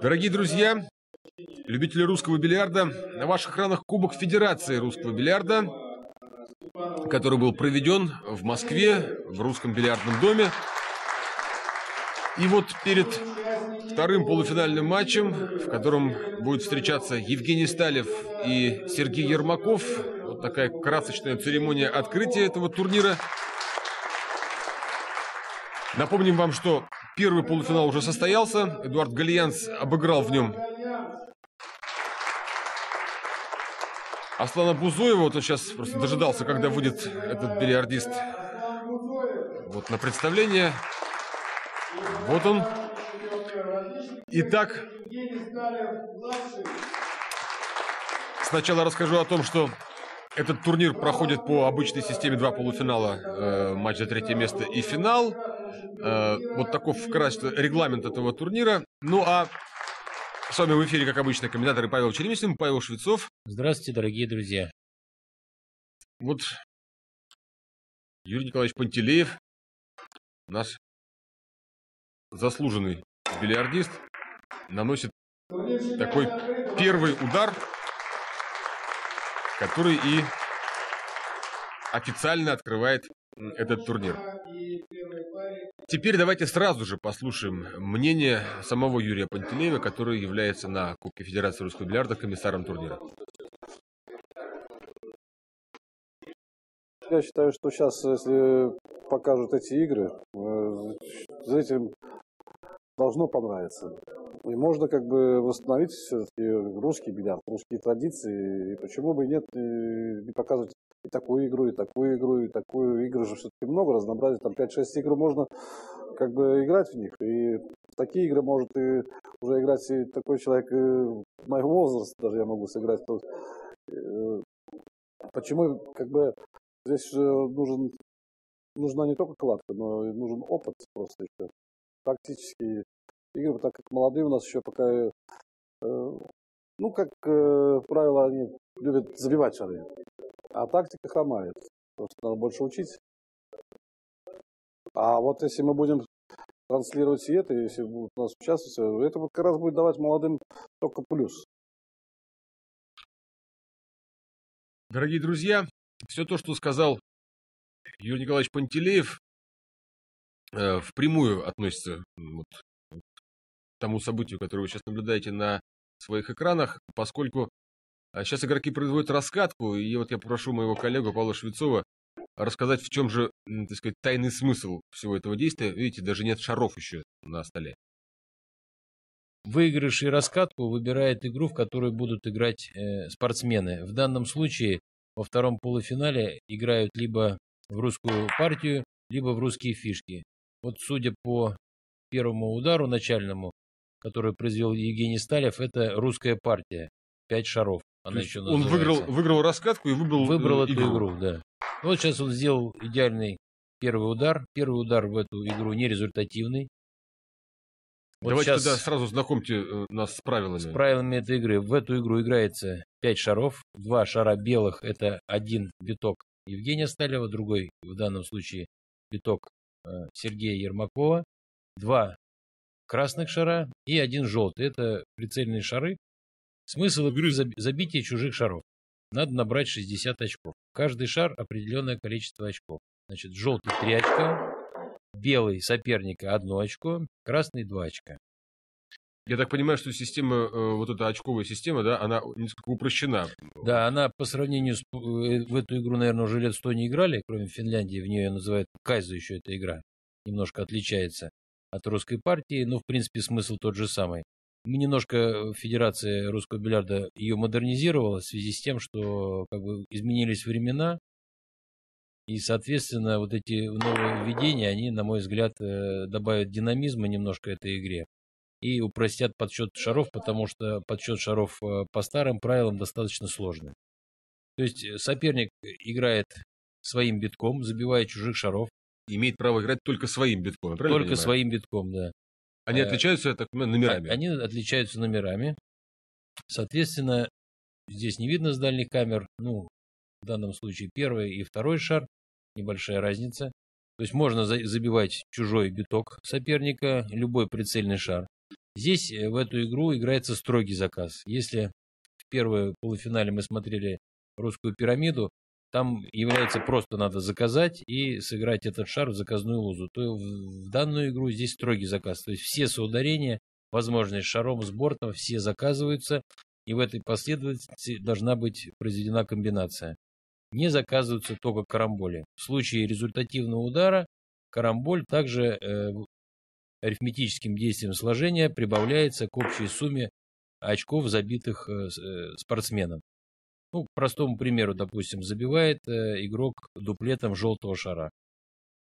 Дорогие друзья, любители русского бильярда, на ваших экранах Кубок Федерации Русского Бильярда, который был проведен в Москве, в Русском бильярдном доме. И вот перед вторым полуфинальным матчем, в котором будут встречаться Евгений Сталев и Сергей Ермаков, вот такая красочная церемония открытия этого турнира. Напомним вам, что первый полуфинал уже состоялся. Эдуард Галианц обыграл в нем Аслана Бузуева. Вот он сейчас просто дожидался, когда выйдет этот бильярдист вот на представление. Вот он. Итак, сначала расскажу о том, что этот турнир проходит по обычной системе: два полуфинала, матч за третье место и финал. Вот таков вкратце регламент этого турнира. Ну а с вами в эфире, как обычно, комментаторы Павел Черемисов, Павел Швецов. Здравствуйте, дорогие друзья. Вот Юрий Николаевич Пантелеев, наш заслуженный бильярдист, наносит такой первый удар, который и официально открывает этот турнир. Теперь давайте сразу же послушаем мнение самого Юрия Пантелеева, который является на Кубке Федерации Русского Бильярда комиссаром турнира. Я считаю, что сейчас, если покажут эти игры, зрителям должно понравиться. И можно как бы восстановить все-таки русский бильярд, русские традиции. И почему бы и нет, не показывать и такую игру, и такую игру, и такую игру. Же все-таки много разнообразия, там 5-6 игр можно как бы играть в них. И такие игры может и уже играть и такой человек моего возраста, даже я могу сыграть. Почему как бы здесь же нужна не только кладка, но и нужен опыт просто еще. Практически игры, так как молодые у нас еще пока, ну, как правило, они любят забивать шары, а тактика хромает, потому что надо больше учить. А вот если мы будем транслировать и это, если будут у нас участвовать, это как раз будет давать молодым только плюс. Дорогие друзья, все то, что сказал Юрий Николаевич Пантелеев, впрямую относится вот к тому событию, которое вы сейчас наблюдаете на своих экранах, поскольку сейчас игроки производят раскатку, и вот я попрошу моего коллегу Павла Швецова рассказать, в чем же, так сказать, тайный смысл всего этого действия. Видите, даже нет шаров еще на столе. Выигравший раскатку выбирает игру, в которой будут играть спортсмены. В данном случае во втором полуфинале играют либо в русскую партию, либо в русские фишки. Вот судя по первому удару начальному, который произвел Евгений Сталев, это русская партия. 5 шаров. Она еще он выиграл раскатку и выбрал эту игру, да. Вот сейчас он сделал идеальный первый удар. Первый удар в эту игру нерезультативный. Вот давайте тогда сразу знакомьте нас с правилами. С правилами этой игры. В эту игру играется 5 шаров. 2 шара белых — это один виток Евгения Сталева, другой в данном случае виток Сергея Ермакова, 2 красных шара и 1 желтый. Это прицельные шары. Смысл игры — забитие чужих шаров. Надо набрать 60 очков. Каждый шар — определенное количество очков. Значит, желтый — 3 очка, белый соперника — 1 очко, красный — 2 очка. Я так понимаю, что система, вот эта очковая система, да, она несколько упрощена. Да, она по сравнению с... В эту игру, наверное, уже лет 100 не играли, кроме Финляндии, в нее ее называют Кайза еще эта игра. Немножко отличается от русской партии, но, в принципе, смысл тот же самый. Немножко Федерация русского бильярда ее модернизировала в связи с тем, что как бы изменились времена, и, соответственно, вот эти новые введения, они, на мой взгляд, добавят динамизма немножко этой игре. И упростят подсчет шаров, потому что подсчет шаров по старым правилам достаточно сложный. То есть соперник играет своим битком, забивая чужих шаров. Имеет право играть только своим битком, правильно? Только своим битком, да. Они отличаются, я так понимаю, номерами? Они отличаются номерами. Соответственно, здесь не видно с дальних камер. Ну, в данном случае первый и второй шар. Небольшая разница. То есть можно забивать чужой биток соперника, любой прицельный шар. Здесь в эту игру играется строгий заказ. Если в первом полуфинале мы смотрели «Русскую пирамиду», там является просто надо заказать и сыграть этот шар в заказную лузу, то в данную игру здесь строгий заказ. То есть все соударения, возможные шаром с бортом, все заказываются, и в этой последовательности должна быть произведена комбинация. Не заказываются только карамболи. В случае результативного удара карамболь также арифметическим действием сложения прибавляется к общей сумме очков, забитых спортсменом. Ну, к простому примеру, допустим, забивает игрок дуплетом желтого шара.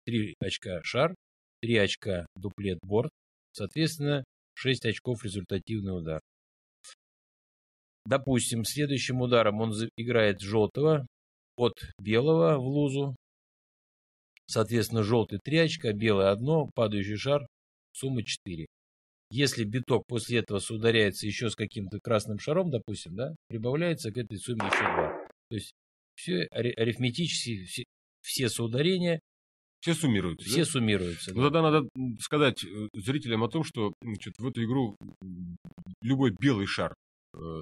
3 очка шар, 3 очка дуплет борт, соответственно, 6 очков результативный удар. Допустим, следующим ударом он играет желтого от белого в лузу. Соответственно, желтый 3 очка, белый 1, падающий шар, сумма 4. Если биток после этого соударяется еще с каким-то красным шаром, допустим, да, прибавляется к этой сумме еще 2. То есть все арифметически, все соударения, все суммируются. Все, да? Суммируются. Ну, да. Тогда надо сказать зрителям о том, что, значит, в эту игру любой белый шар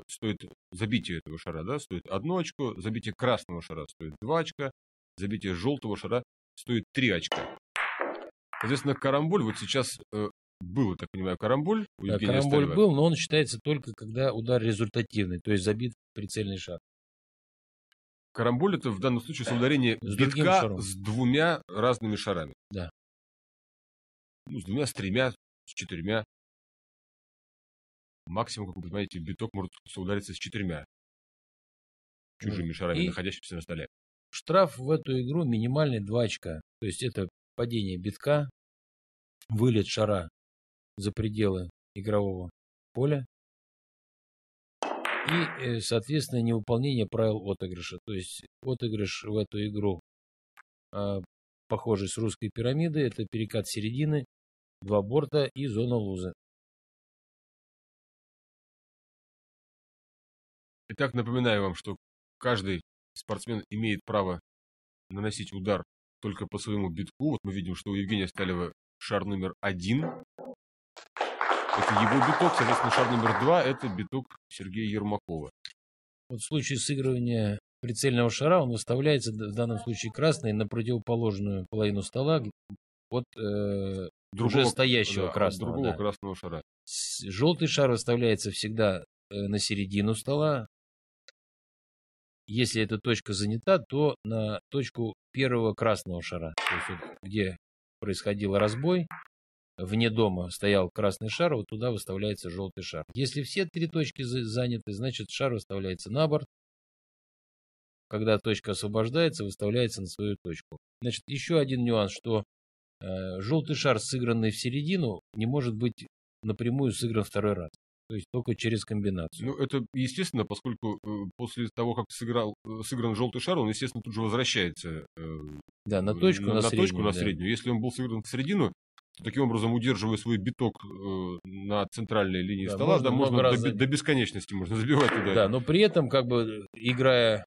стоит забитие этого шара, да, стоит 1 очко, забитие красного шара стоит 2 очка, забитие желтого шара стоит 3 очка. Соответственно, карамболь вот сейчас... Был, я так понимаю, карамболь у Евгения Сталева. Карамболь был, но он считается только, когда удар результативный, то есть забит прицельный шар. Карамболь — это в данном случае соударение битка с 2 разными шарами. Да. Ну, с 2, с 3, с 4. Максимум, как вы понимаете, биток может соудариться с 4 чужими шарами, и находящимися на столе. Штраф в эту игру минимальный 2 очка. То есть это падение битка, вылет шара за пределы игрового поля и, соответственно, невыполнение правил отыгрыша. То есть отыгрыш в эту игру похожий с «Русской пирамиды». Это перекат середины, 2 борта и зона лузы. Итак, напоминаю вам, что каждый спортсмен имеет право наносить удар только по своему битку. Вот мы видим, что у Евгения Сталева шар номер 1. Это его биток, соответственно, шар номер 2 – это биток Сергея Ермакова. Вот в случае сыгрывания прицельного шара он выставляется, в данном случае красный, на противоположную половину стола от другого, уже стоящего, да, красного. От другого, да, красного шара. Желтый шар выставляется всегда на середину стола. Если эта точка занята, то на точку первого красного шара. То есть вот, где происходил разбой, вне дома стоял красный шар, вот туда выставляется желтый шар. Если все 3 точки заняты, значит шар выставляется на борт. Когда точка освобождается, выставляется на свою точку. Значит, еще один нюанс, что желтый шар, сыгранный в середину, не может быть напрямую сыгран второй раз. То есть только через комбинацию. Ну, это естественно, поскольку после того, как сыгран желтый шар, он, естественно, тут же возвращается, да, на точку, на среднюю, точку, на, да, среднюю. Если он был сыгран в середину, то таким образом, удерживая свой биток на центральной линии, да, стола, можно до бесконечности можно забивать туда. Да, но при этом, как бы, играя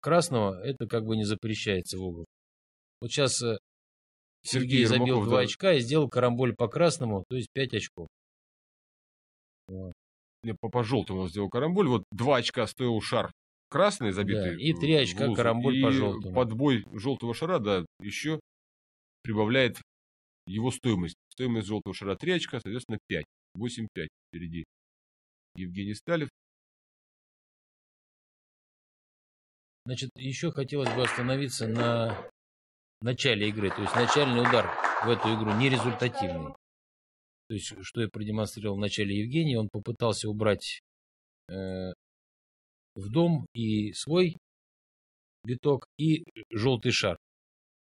красного, это как бы не запрещается в угол. Вот сейчас Сергей забил Ермаков 2 очка и сделал карамболь по красному, то есть 5 очков. По желтому сделал карамболь. Вот 2 очка стоил шар красный, забитый, да, и 3 очка лузу, карамболь по желтому. Подбой желтого шара, да, еще прибавляет его стоимость. Стоимость желтого шара 3 очка, соответственно 5. 8-5 впереди Евгений Сталев. Значит, еще хотелось бы остановиться на начале игры. То есть начальный удар в эту игру нерезультативный. То есть, что я продемонстрировал в начале Евгения, он попытался убрать в дом и свой биток, и желтый шар.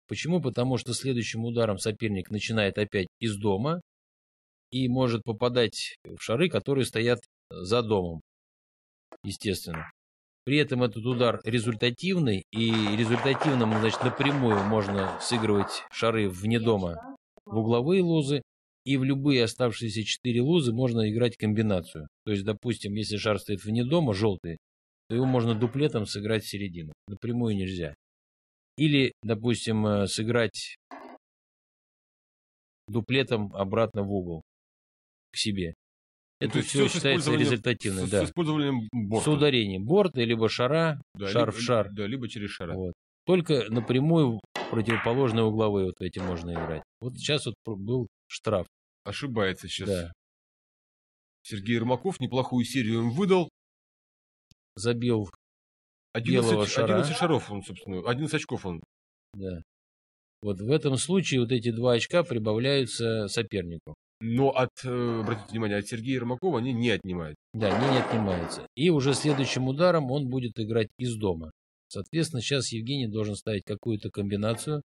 Почему? Потому что следующим ударом соперник начинает опять из дома и может попадать в шары, которые стоят за домом, естественно. При этом этот удар результативный, и результативным, значит, напрямую можно сыгрывать шары вне дома в угловые лузы. И в любые оставшиеся 4 лузы можно играть комбинацию. То есть, допустим, если шар стоит вне дома, желтый, то его можно дуплетом сыграть в середину. Напрямую нельзя. Или, допустим, сыграть дуплетом обратно в угол к себе. Это все считается результативным. С использованием борта. С ударением борта, либо шара, шар в шар. Да, либо через шара. Вот. Только напрямую противоположные угловые вот эти можно играть. Вот сейчас вот был штраф. Ошибается сейчас. Да. Сергей Ермаков неплохую серию им выдал. Забил 11 шара. 11 шаров он, собственно, 11 очков он. Да. Вот в этом случае вот эти 2 очка прибавляются сопернику. Но от, обратите внимание, от Сергея Ермакова они не отнимают. Да, они не отнимаются. И уже следующим ударом он будет играть из дома. Соответственно, сейчас Евгений должен ставить какую-то комбинацию.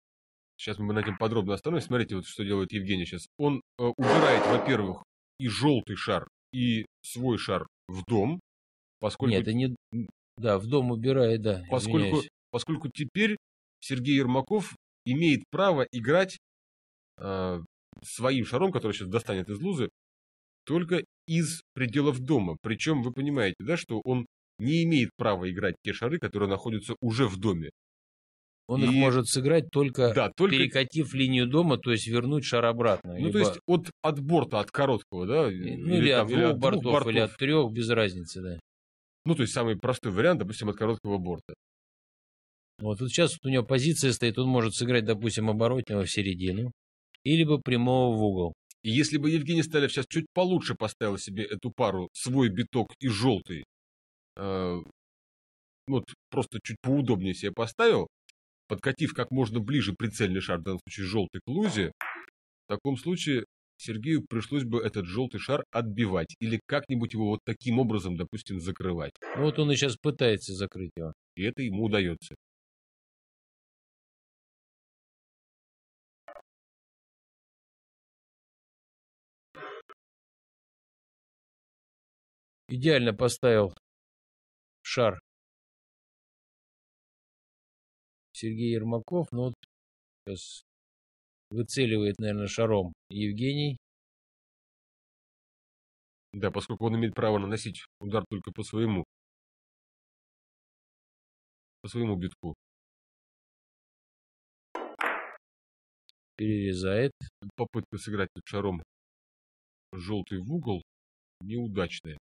Сейчас мы на этом подробно остановимся. Смотрите, вот что делает Евгений сейчас. Он убирает, во-первых, и желтый шар, и свой шар в дом. Поскольку... Нет, это не... Да, в дом убирает, да. Поскольку теперь Сергей Ермаков имеет право играть... своим шаром, который сейчас достанет из лузы, только из пределов дома. Причем вы понимаете, да, что он не имеет права играть те шары, которые находятся уже в доме. Он их может сыграть только, да, перекатив линию дома, то есть вернуть шар обратно. Ну, либо... то есть от борта, от короткого, да? Ну, или там, от двух бортов, или от 3, без разницы, да. Ну, то есть самый простой вариант, допустим, от короткого борта. Вот, вот сейчас вот у него позиция стоит, он может сыграть, допустим, оборотного в середину. Или бы прямого в угол. И если бы Евгений Сталев сейчас чуть получше поставил себе эту пару, свой биток и желтый, вот просто чуть поудобнее себе поставил, подкатив как можно ближе прицельный шар, в данном случае желтый к лузе, в таком случае Сергею пришлось бы этот желтый шар отбивать или как-нибудь его вот таким образом, допустим, закрывать. Ну вот он и сейчас пытается закрыть его. И это ему удается. Идеально поставил шар Сергей Ермаков. Ну вот сейчас выцеливает, наверное, шаром Евгений. Да, поскольку он имеет право наносить удар только по своему битку. Перерезает. Попытка сыграть тут шаром желтый в угол неудачная.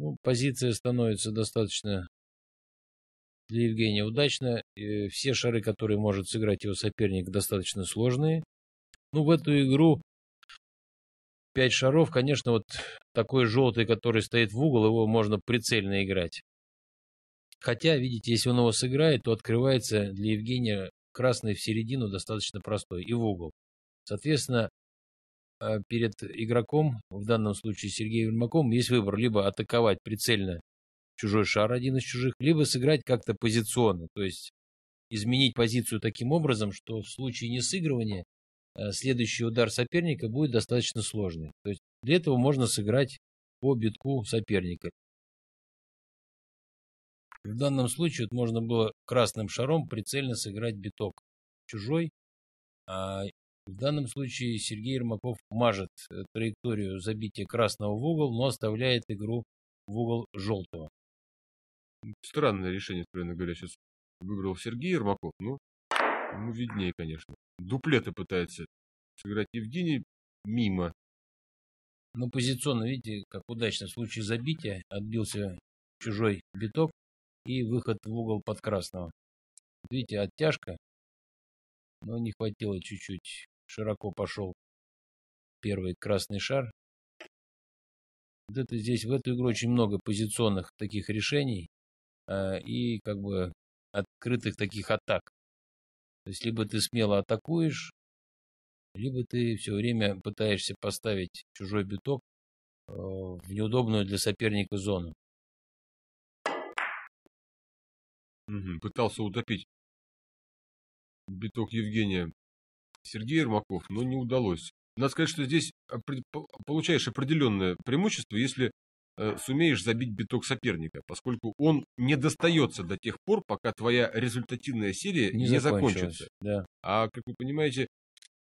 Ну, позиция становится достаточно для Евгения удачно. Все шары, которые может сыграть его соперник, достаточно сложные. Ну, в эту игру 5 шаров, конечно, вот такой желтый, который стоит в угол, его можно прицельно играть. Хотя, видите, если он его сыграет, то открывается для Евгения красный в середину достаточно простой и в угол. Соответственно, перед игроком, в данном случае Сергеем Ермаковым, есть выбор: либо атаковать прицельно чужой шар, один из чужих, либо сыграть как-то позиционно, то есть изменить позицию таким образом, что в случае несыгрывания следующий удар соперника будет достаточно сложный. То есть для этого можно сыграть по битку соперника. В данном случае вот можно было красным шаром прицельно сыграть биток чужой. В данном случае Сергей Ермаков мажет траекторию забития красного в угол, но оставляет игру в угол желтого. Странное решение, правильно говоря, сейчас выиграл Сергей Ермаков, но ему виднее, конечно. Дуплеты пытается сыграть Евгений мимо. Ну, позиционно, видите, как удачно в случае забития отбился чужой биток и выход в угол под красного. Видите, оттяжка, но не хватило чуть-чуть. Широко пошел первый красный шар. Вот это здесь, в эту игру очень много позиционных таких решений и как бы открытых таких атак. То есть либо ты смело атакуешь, либо ты все время пытаешься поставить чужой биток в неудобную для соперника зону. Пытался утопить биток Евгения Сергей Ермаков, но не удалось. Надо сказать, что здесь получаешь определенное преимущество, если сумеешь забить биток соперника, поскольку он не достается до тех пор, пока твоя результативная серия не закончится. Да. А, как вы понимаете,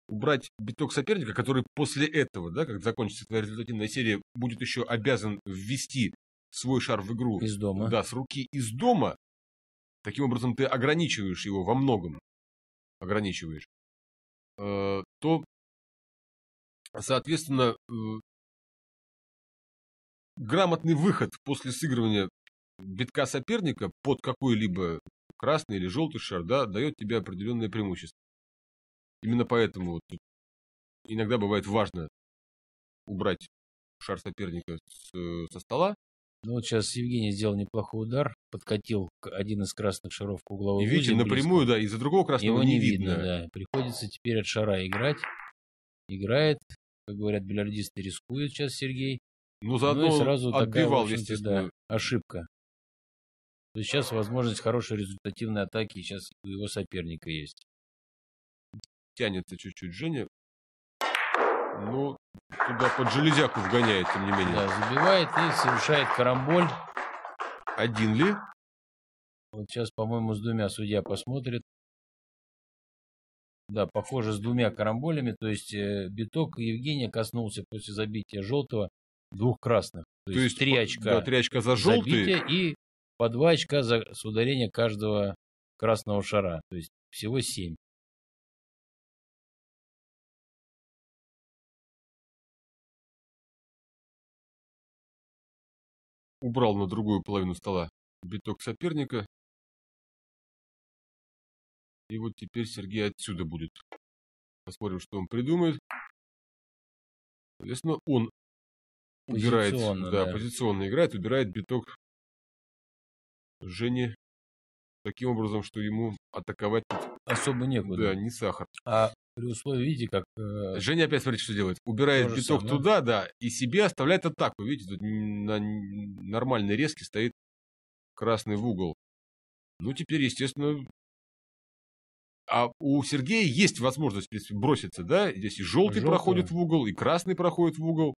убрать биток соперника, который после этого, да, как закончится твоя результативная серия, будет еще обязан ввести свой шар в игру из дома. Да, с руки из дома. Таким образом, ты ограничиваешь его во многом. Ограничиваешь. То, соответственно, грамотный выход после сыгрывания битка соперника под какой-либо красный или желтый шар, да, дает тебе определенное преимущество. Именно поэтому вот иногда бывает важно убрать шар соперника со стола. Ну вот сейчас Евгений сделал неплохой удар, подкатил один из красных шаров к угловой. И видите, напрямую, да, из-за другого красного его не видно. Да. Приходится теперь от шара играть. Играет, как говорят бильярдисты, рискует сейчас Сергей. Ну заодно сразу отбивал, такая, естественно. Да, ошибка. То есть сейчас возможность хорошей результативной атаки сейчас у его соперника есть. Тянется чуть-чуть Женя. Ну, туда под железяку вгоняет, тем не менее. Да, забивает и совершает карамболь. Один ли? Вот сейчас, по-моему, с двумя судья посмотрит. Да, похоже, с двумя карамболями. То есть биток Евгения коснулся после забития желтого двух красных. То есть 3 очка. Да, 3 очка за желтый. И по 2 очка с ударения каждого красного шара. То есть всего 7. Убрал на другую половину стола биток соперника. И вот теперь Сергей отсюда будет. Посмотрим, что он придумает. Соответственно, он убирает, да, позиционно играет, убирает биток Жени таким образом, что ему атаковать особо некуда. Да, не сахар. А при условии, видите, как... Женя опять, смотрите, что делает. Убирает биток самое туда, да, и себе оставляет атаку. Видите, тут на нормальной резке стоит красный в угол. Ну, теперь, естественно... А у Сергея есть возможность, в принципе, броситься, да? Здесь и желтый проходит в угол, и красный проходит в угол.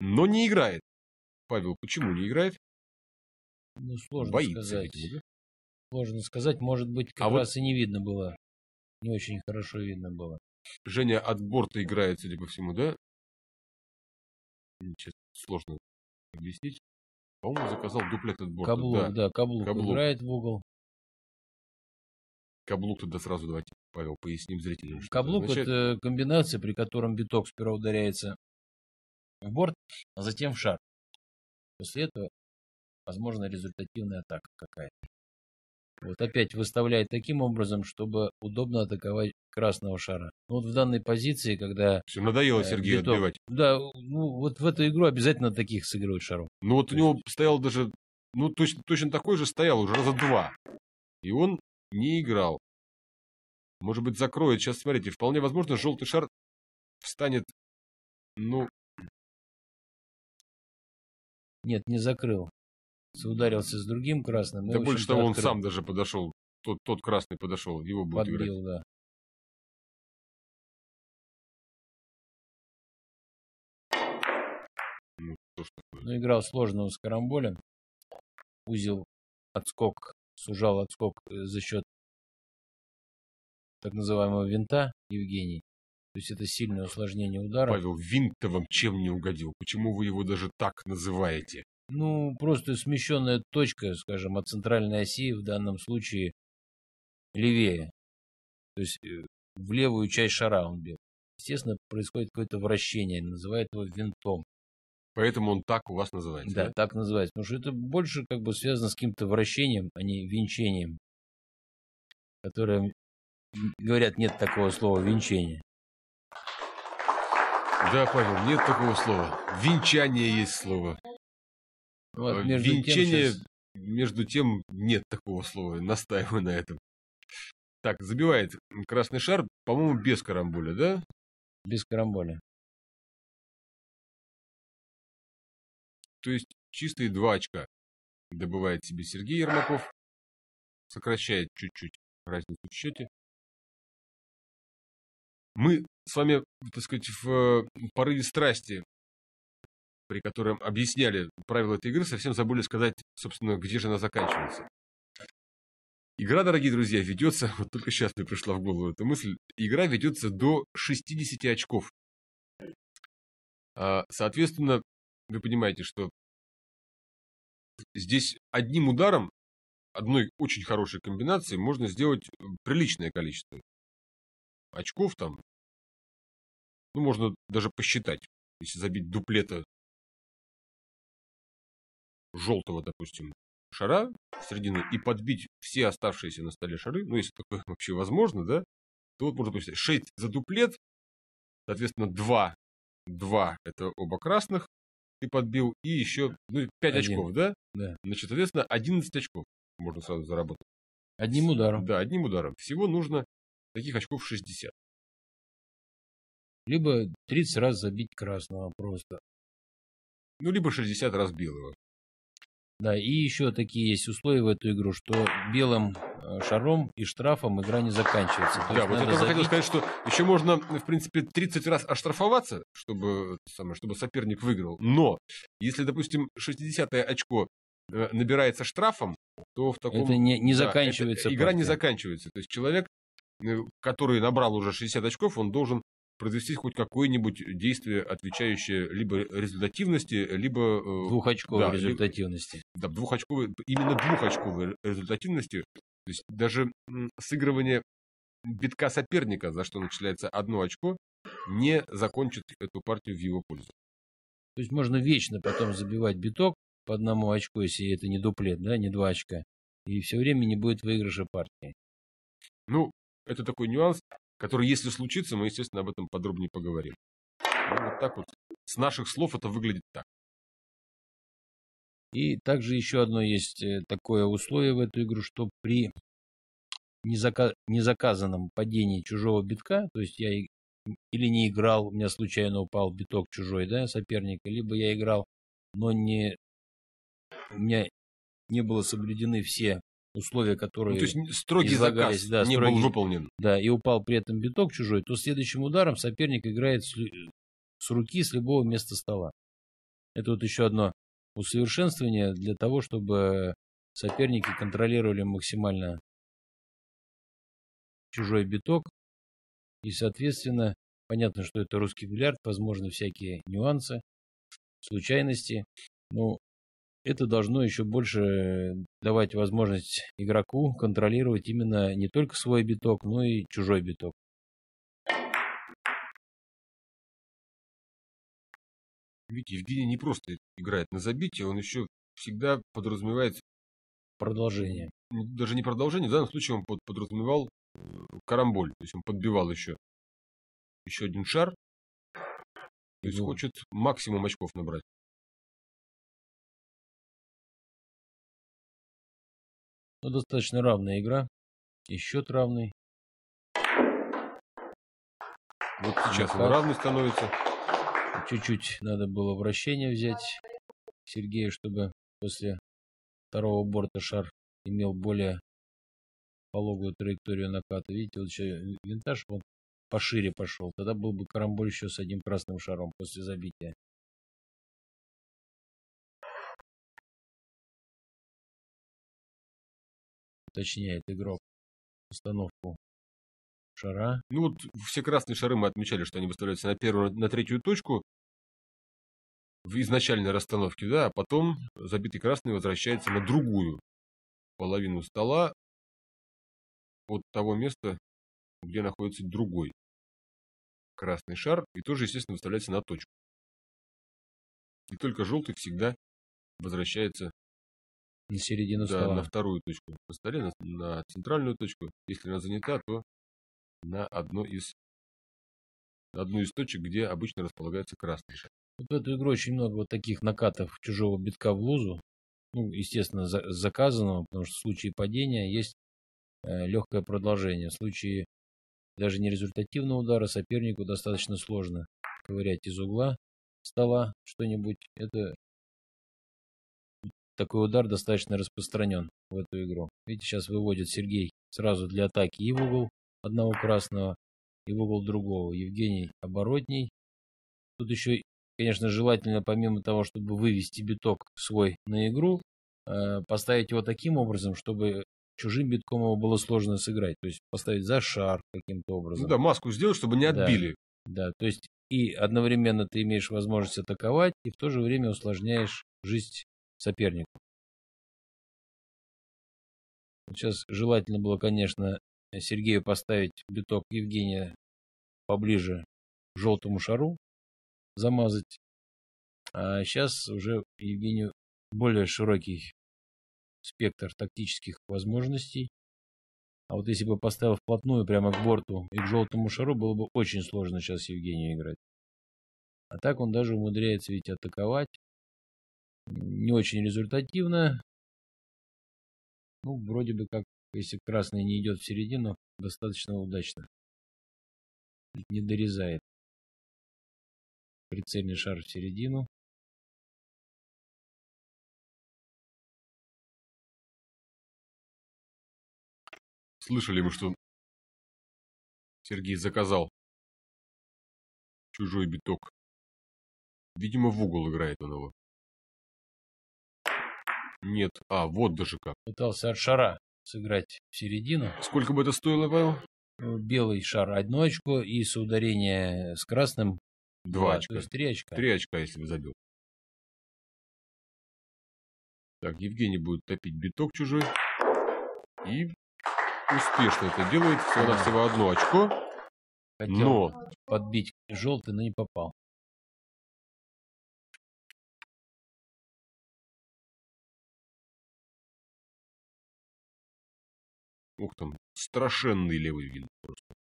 Но не играет. Павел, почему не играет? Ну, сложно сказать. Этому, да? Сложно сказать. Может быть, как раз вот... и не видно было. Не очень хорошо видно было. Женя от борта играет, судя по всему, да? Сейчас сложно объяснить. По-моему, заказал дуплет от борта. Каблук, да, каблук играет в угол. Каблук тогда сразу давайте, Павел, поясним зрителям. Каблук — это комбинация, при котором биток сперва ударяется в борт, а затем в шар. После этого, возможно, результативная атака какая-то. Вот опять выставляет таким образом, чтобы удобно атаковать красного шара. Вот в данной позиции, когда... Все, надоело Сергею отбивать. Да, ну вот в эту игру обязательно таких сыгрывать шаров. Ну вот у него стоял даже... Ну точно такой же стоял уже раза 2. И он не играл. Может быть, закроет. Сейчас, смотрите, вполне возможно, желтый шар встанет... Ну... Нет, не закрыл. Ударился с другим красным. Да больше того, он открыл. Сам даже подошел. Тот красный подошел, его будет подбил, играть. Да. Ну, что ж такое. Ну, играл сложного с карамболем. Узел отскок, сужал отскок за счет так называемого винта Евгений. То есть это сильное усложнение удара. Павел, винт-то вам чем не угодил? Почему вы его даже так называете? Ну, просто смещенная точка, скажем, от центральной оси, в данном случае левее. То есть в левую часть шара он бил. Естественно, происходит какое-то вращение, называют его винтом. Поэтому он так у вас называется? Да, так называется. Потому что это больше как бы связано с каким-то вращением, а не винчением. Которое, говорят, нет такого слова винчение. Да, Павел, нет такого слова. Винчание есть слово. Вот, винчение, между тем, нет такого слова, настаиваю на этом. Так, забивает красный шар, по-моему, без карамболя, да? Без карамболя. То есть чистые 2 очка добывает себе Сергей Ермаков. Сокращает чуть-чуть разницу в счете. Мы с вами, так сказать, в порыве страсти, при котором объясняли правила этой игры, совсем забыли сказать, собственно, где же она заканчивается. Игра, дорогие друзья, ведется, вот только сейчас мне пришла в голову эта мысль, игра ведется до 60 очков. Соответственно, вы понимаете, что здесь одним ударом, одной очень хорошей комбинацией можно сделать приличное количество очков там. Ну, можно даже посчитать, если забить дуплета желтого, допустим, шара середины и подбить все оставшиеся на столе шары, ну, если такое вообще возможно, да, то вот можно посмотреть 6 за дуплет, соответственно, 2 это оба красных ты подбил, и еще 5 очков, да? Да. Значит, соответственно, 11 очков можно сразу заработать. Одним ударом. Да, одним ударом. Всего нужно таких очков 60. Либо 30 раз забить красного просто. Ну, либо 60 раз белого. Да, и еще такие есть условия в эту игру, что белым шаром и штрафом игра не заканчивается. То да, вот я тоже хотел сказать, что еще можно, в принципе, 30 раз оштрафоваться, чтобы соперник выиграл. Но если, допустим, 60-е очко набирается штрафом, то в таком... Это не заканчивается. Да, игра не заканчивается. То есть человек, который набрал уже 60 очков, он должен произвести хоть какое-нибудь действие, отвечающее либо результативности, либо... Двухочковой результативности. Да, именно двухочковой результативности. То есть даже сыгрывание битка соперника, за что начисляется одно очко, не закончит эту партию в его пользу. То есть можно вечно потом забивать биток по одному очку, если это не дуплет, да, не два очка, и все время не будет выигрыша партии. Ну, это такой нюанс, который, если случится, мы, естественно, об этом подробнее поговорим. Ну, вот так вот. С наших слов это выглядит так. И также еще одно есть такое условие в эту игру, что при незаказанном падении чужого битка, то есть я или не играл, у меня случайно упал биток чужой, да, соперника, либо я играл, но у меня не было соблюдены все условия, которые... Ну, то есть строгий заказ, да, не был выполнен. Да, и упал при этом биток чужой, то следующим ударом соперник играет с руки, с любого места стола. Это вот еще одно усовершенствование для того, чтобы соперники контролировали максимально чужой биток. И, соответственно, понятно, что это русский бильярд, возможно, всякие нюансы, случайности. Но это должно еще больше давать возможность игроку контролировать именно не только свой биток, но и чужой биток. Видите, Евгений не просто играет на забитие, он еще всегда подразумевает продолжение. Даже не продолжение, в данном случае он подразумевал карамболь, то есть он подбивал еще один шар, то есть хочет максимум очков набрать. Ну, достаточно равная игра, и счет равный. Вот сейчас он равный становится. Чуть-чуть надо было вращение взять Сергею, чтобы после второго борта шар имел более пологую траекторию наката. Видите, вот еще винтаж он пошире пошел. Тогда был бы карамболь еще с одним красным шаром после забития. Уточняет игрок установку шара. Ну вот все красные шары мы отмечали, что они выставляются на первую, на третью точку в изначальной расстановке, да, а потом забитый красный возвращается на другую половину стола от того места, где находится другой красный шар, и тоже, естественно, выставляется на точку. И только желтый всегда возвращается на середину стола. На вторую точку на столе, на центральную точку. Если она занята, то на одну из точек, где обычно располагается красный шар. Вот в эту игру очень много вот таких накатов чужого битка в лузу. Ну, естественно, заказанного, потому что в случае падения есть легкое продолжение. В случае даже нерезультативного удара сопернику достаточно сложно ковырять из угла стола что-нибудь. Такой удар достаточно распространен в эту игру. Видите, сейчас выводит Сергей сразу для атаки и в угол одного красного, и в угол другого. Евгений оборотней. Тут еще, конечно, желательно, помимо того, чтобы вывести биток свой на игру, поставить его таким образом, чтобы чужим битком его было сложно сыграть. То есть поставить за шар каким-то образом. Ну да, маску сделать, чтобы не отбили. Да, то есть и одновременно ты имеешь возможность атаковать, и в то же время усложняешь жизнь сопернику. Сейчас желательно было, конечно, Сергею поставить биток Евгения поближе к желтому шару, замазать. А сейчас уже Евгению более широкий спектр тактических возможностей. А вот если бы поставил вплотную прямо к борту и к желтому шару, было бы очень сложно сейчас Евгению играть. А так он даже умудряется ведь атаковать. Не очень результативно. Ну, вроде бы как, если красный не идет в середину, достаточно удачно. Не дорезает прицельный шар в середину. Слышали мы, что Сергей заказал чужой биток. Видимо, в угол играет он его. Нет, вот даже как. Пытался от шара сыграть в середину. Сколько бы это стоило, Павел? Белый шар 1 очко и соударение с красным 2 очка. То есть 3 очка. 3 очка, если бы забил. Так, Евгений будет топить биток чужой. И успешно это делает. Всего-навсего 1 очко. Хотел подбить желтый, но не попал. Ух, там страшенный левый винт просто.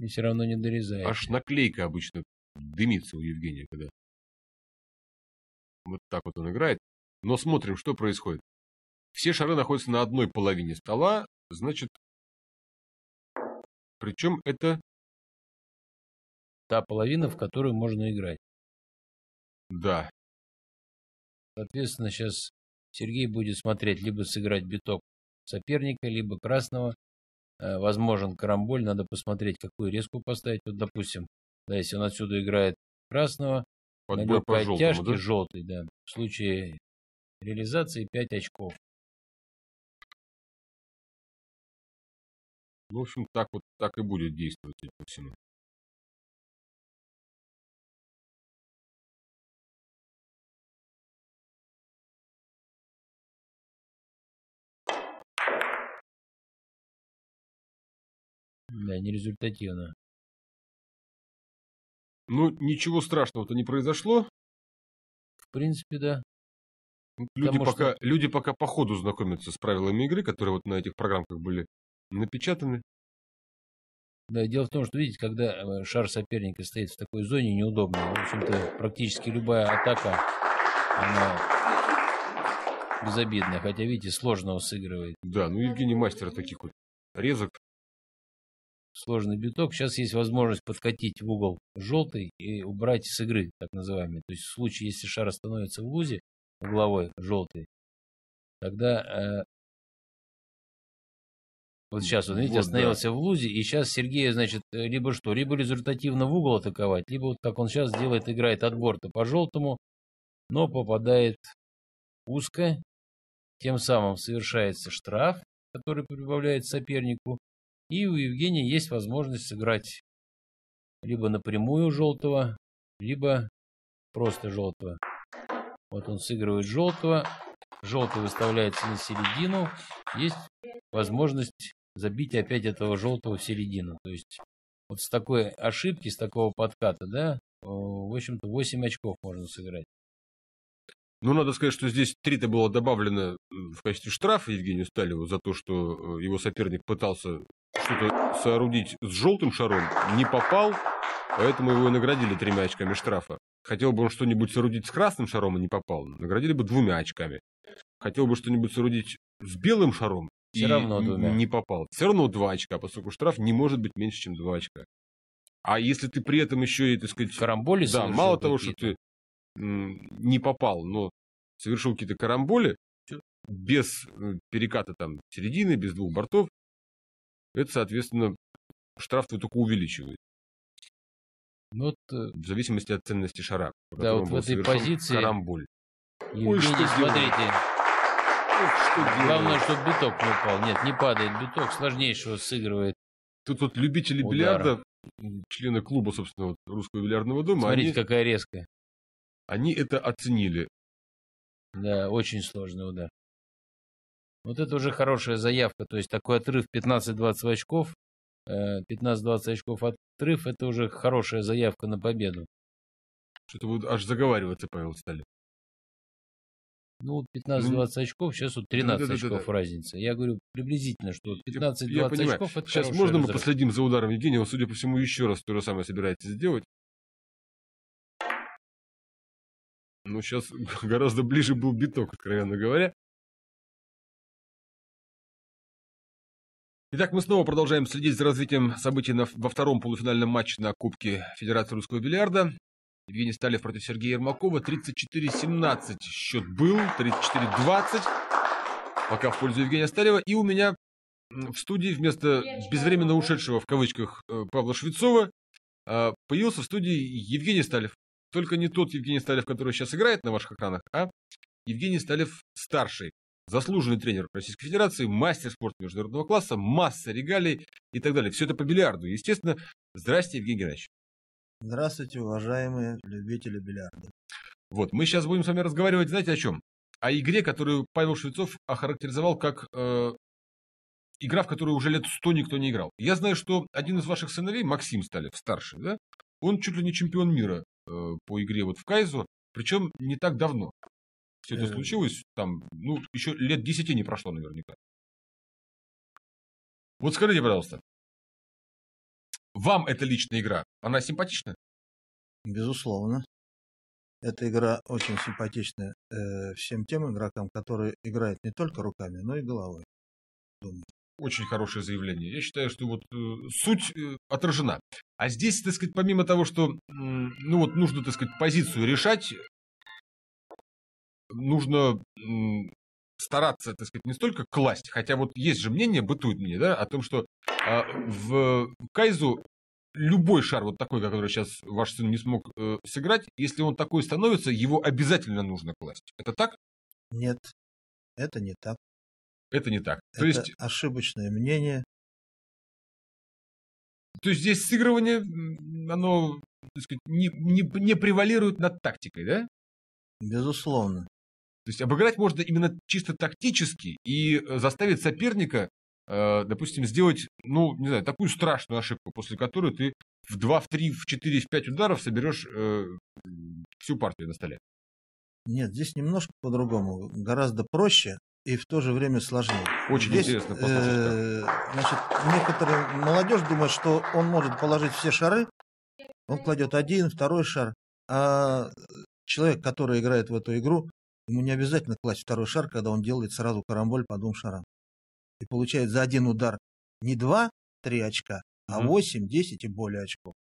И все равно не дорезает. Аж наклейка обычно дымится у Евгения, когда вот так вот он играет. Но смотрим, что происходит. Все шары находятся на одной половине стола, значит, причем это та половина, в которую можно играть. Да. Соответственно, сейчас Сергей будет смотреть, либо сыграть биток соперника, либо красного. Возможен карамболь, надо посмотреть, какую резку поставить. Вот, допустим, да, если он отсюда играет красного, подбор по оттяжке, да? Желтый, да. В случае реализации 5 очков. В общем, так вот так и будет действовать это всему. Да, нерезультативно. Ну, ничего страшного-то не произошло. В принципе, да. Люди пока по ходу знакомятся с правилами игры, которые вот на этих программках были напечатаны. Да, дело в том, что, видите, когда шар соперника стоит в такой зоне, неудобно. В общем-то, практически любая атака, она безобидная. Хотя, видите, сложного сыгрывает. Да, ну Евгений мастер таких вот резок. Сложный биток. Сейчас есть возможность подкатить в угол желтый и убрать с игры, так называемый. То есть в случае, если шар становится в лузе, угловой желтый, тогда вот сейчас он, видите, вот, остановился, да, в лузе, и сейчас Сергею, значит, либо что, либо результативно в угол атаковать, либо вот как он сейчас делает, играет от борта по желтому, но попадает узко, тем самым совершается штраф, который прибавляет сопернику. И у Евгения есть возможность сыграть либо напрямую желтого, либо просто желтого. Вот он сыгрывает желтого. Желтый выставляется на середину. Есть возможность забить опять этого желтого в середину. То есть вот с такой ошибки, с такого подката, да, в общем-то 8 очков можно сыграть. Ну, надо сказать, что здесь 3-то было добавлено в качестве штрафа Евгению Сталеву за то, что его соперник пытался что-то соорудить с желтым шаром, не попал, поэтому его и наградили 3 очками штрафа. Хотел бы он что-нибудь соорудить с красным шаром и не попал, наградили бы 2 очками. Хотел бы что-нибудь соорудить с белым шаром и не попал. Все равно 2 очка, поскольку штраф не может быть меньше, чем 2 очка. А если ты при этом еще и, так сказать, карамболи, да, мало того, что ты не попал, но совершил какие-то карамболи, без переката там середины, без 2 бортов, это, соответственно, штраф твой только увеличивает. Вот, в зависимости от ценности шара. Да, вот в этой позиции карамболь. Ой, что смотрите. Главное, чтобы биток не упал. Нет, не падает биток, сложнейшего сыгрывает. Тут вот любители бильярда, члены клуба, собственно, вот, Русского бильярдного дома. Смотрите, какая резкая. Они это оценили. Да, очень сложный удар. Вот это уже хорошая заявка. То есть такой отрыв 15-20 очков. 15-20 очков отрыв — это уже хорошая заявка на победу. Что-то вы аж заговариваться, Павел, стали. Ну, 15-20 очков, сейчас вот 13 очков разница. Я говорю приблизительно, что 15-20 очков — это сейчас можно мы последим за ударом Евгения? Он, судя по всему, еще раз то же самое собирается сделать. Ну, сейчас гораздо ближе был биток, откровенно говоря. Итак, мы снова продолжаем следить за развитием событий во втором полуфинальном матче на Кубке Федерации Русского Бильярда. Евгений Сталев против Сергея Ермакова. 34-17 счет был, 34-20 пока в пользу Евгения Сталева. И у меня в студии вместо безвременно ушедшего, в кавычках, Павла Швецова появился в студии Евгений Сталев. Только не тот Евгений Сталев, который сейчас играет на ваших экранах, а Евгений Сталев старший. Заслуженный тренер Российской Федерации, мастер спорта международного класса, масса регалий и так далее. Все это по бильярду. Естественно, здрасте, Евгений Геннадьевич. Здравствуйте, уважаемые любители бильярда. Вот, мы сейчас будем с вами разговаривать, знаете, о чем? О игре, которую Павел Швецов охарактеризовал как игра, в которую уже лет 100 никто не играл. Я знаю, что один из ваших сыновей, Максим Сталев, старший, да? Он чуть ли не чемпион мира по игре вот в Кайзу, причем не так давно. Все это случилось, там, ну, еще лет 10 не прошло наверняка. Вот скажите, пожалуйста, вам эта личная игра, она симпатична? Безусловно. Эта игра очень симпатична всем тем игрокам, которые играют не только руками, но и головой. Думаю. Очень хорошее заявление. Я считаю, что вот суть отражена. А здесь, так сказать, помимо того, что, ну, вот нужно, так сказать, позицию решать, нужно стараться, так сказать, не столько класть, хотя вот есть же мнение, бытует мне, да, о том, что в Кайзу любой шар вот такой, который сейчас ваш сын не смог сыграть, если он такой становится, его обязательно нужно класть. Это так? Нет, это не так. Это не так. Это ошибочное мнение. То есть здесь сыгрывание, оно, так сказать, не превалирует над тактикой, да? Безусловно. То есть обыграть можно именно чисто тактически и заставить соперника, допустим, сделать, ну, не знаю, такую страшную ошибку, после которой ты в 2, в 3, в 4, в 5 ударов соберешь всю партию на столе. Нет, здесь немножко по-другому. Гораздо проще и в то же время сложнее. Очень здесь, интересно послушать. Значит, некоторая молодежь думает, что он может положить все шары, он кладет один, второй шар, а человек, который играет в эту игру, ему не обязательно класть второй шар, когда он делает сразу карамболь по двум шарам. И получает за один удар не 2-3 очка, а 8, 10 и более очков.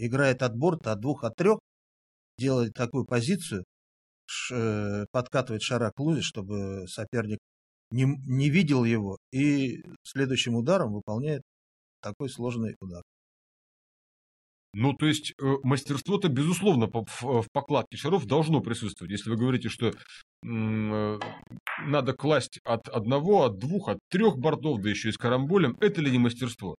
Играет от борта, от 2, от 3, делает такую позицию, подкатывает шара к лузе, чтобы соперник не видел его, и следующим ударом выполняет такой сложный удар. Ну, то есть мастерство-то, безусловно, в покладке шаров должно присутствовать. Если вы говорите, что надо класть от одного, от двух, от трех бордов, да еще и с карамболем, это ли не мастерство?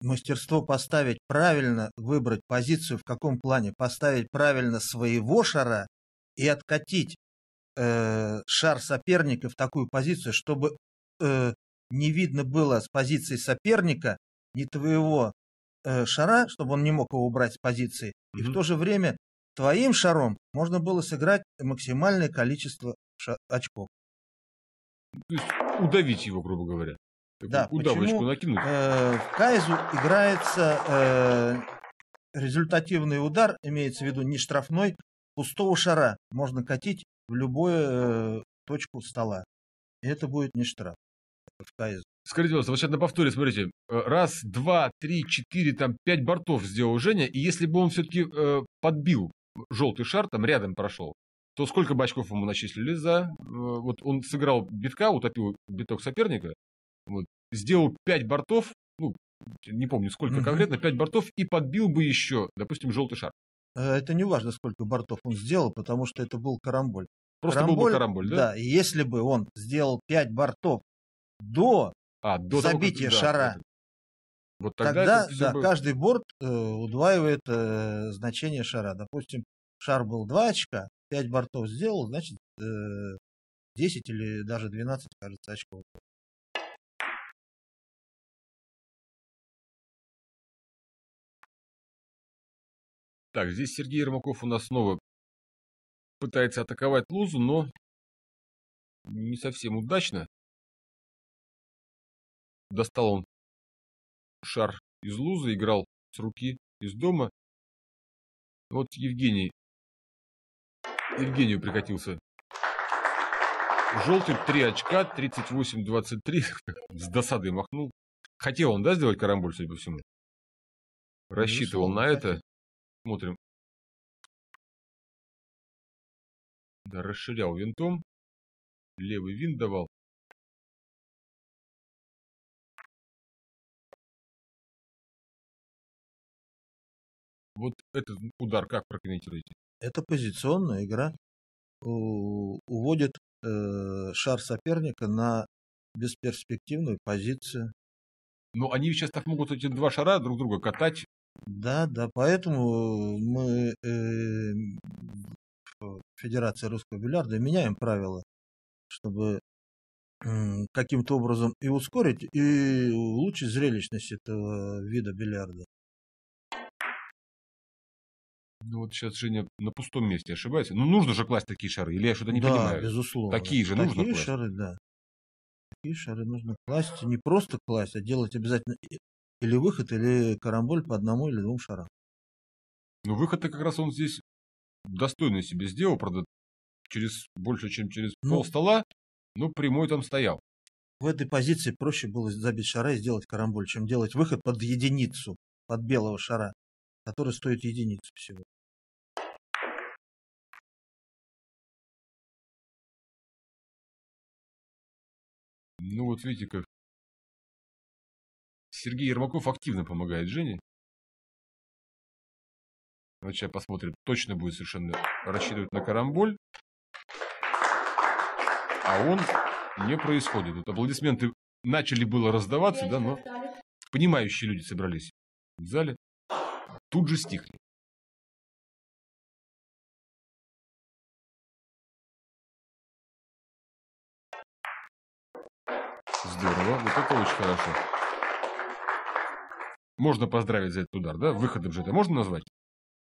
Мастерство поставить правильно, выбрать позицию, в каком плане поставить правильно своего шара и откатить шар соперника в такую позицию, чтобы не видно было с позиции соперника ни твоего шара, чтобы он не мог его убрать с позиции, и в то же время твоим шаром можно было сыграть максимальное количество очков. То есть удавить его, грубо говоря. Да, удавочку накинуть. В Кайзу играется результативный удар, имеется в виду не штрафной, пустого шара можно катить в любую точку стола. И это будет не штраф в Кайзу. Скажите, пожалуйста, вот сейчас на повторе, смотрите, раз, два, три, четыре, там, 5 бортов сделал Женя, и если бы он все-таки подбил желтый шар, там, рядом прошел, то сколько бы очков ему начислили за... вот он сыграл битка, утопил биток соперника, вот, сделал 5 бортов, ну, не помню, сколько конкретно, 5 бортов, и подбил бы еще, допустим, желтый шар. Это не важно, сколько бортов он сделал, потому что это был карамболь. Просто карамболь, был бы карамболь, да? Да, и если бы он сделал 5 бортов до забития шара. Вот тогда каждый борт удваивает значение шара. Допустим, шар был 2 очка, 5 бортов сделал, значит 10 или даже 12, кажется, очков. Так, здесь Сергей Ермаков у нас снова пытается атаковать лузу, но не совсем удачно. Достал он шар из лузы, играл с руки из дома. Вот Евгению прикатился. Желтый, 3 очка, 38-23. С досадой махнул. Хотел он, да, сделать карамболь, судя по всему? Рассчитывал на это. Смотрим. Да, расширял винтом. Левый винт давал. Вот этот удар как прокомментируете? Это позиционная игра. Уводит шар соперника на бесперспективную позицию. Но они сейчас так могут эти два шара друг друга катать. Да, да, поэтому мы в Федерации Русского Бильярда меняем правила, чтобы каким-то образом и ускорить, и улучшить зрелищность этого вида бильярда. Ну вот сейчас Женя на пустом месте ошибается. Ну нужно же класть такие шары, или я что-то не понимаю? Да, безусловно. Такие же нужно класть? Такие шары, да. Такие шары нужно класть. Не просто класть, а делать обязательно или выход, или карамболь по одному или двум шарам. Ну выход-то как раз он здесь достойно себе сделал, правда, через больше, чем через пол стола, но прямой там стоял. В этой позиции проще было забить шара и сделать карамболь, чем делать выход под единицу, под белого шара, который стоит единицу всего. Ну вот видите как. Сергей Ермаков активно помогает Жене. Вот сейчас посмотрим. Точно будет совершенно рассчитывать на карамболь. А он не происходит. Вот аплодисменты начали было раздаваться, да, но понимающие люди собрались в зале. Тут же стихли. Здорово, вот это очень хорошо. Можно поздравить за этот удар, да? Выходом же это можно назвать?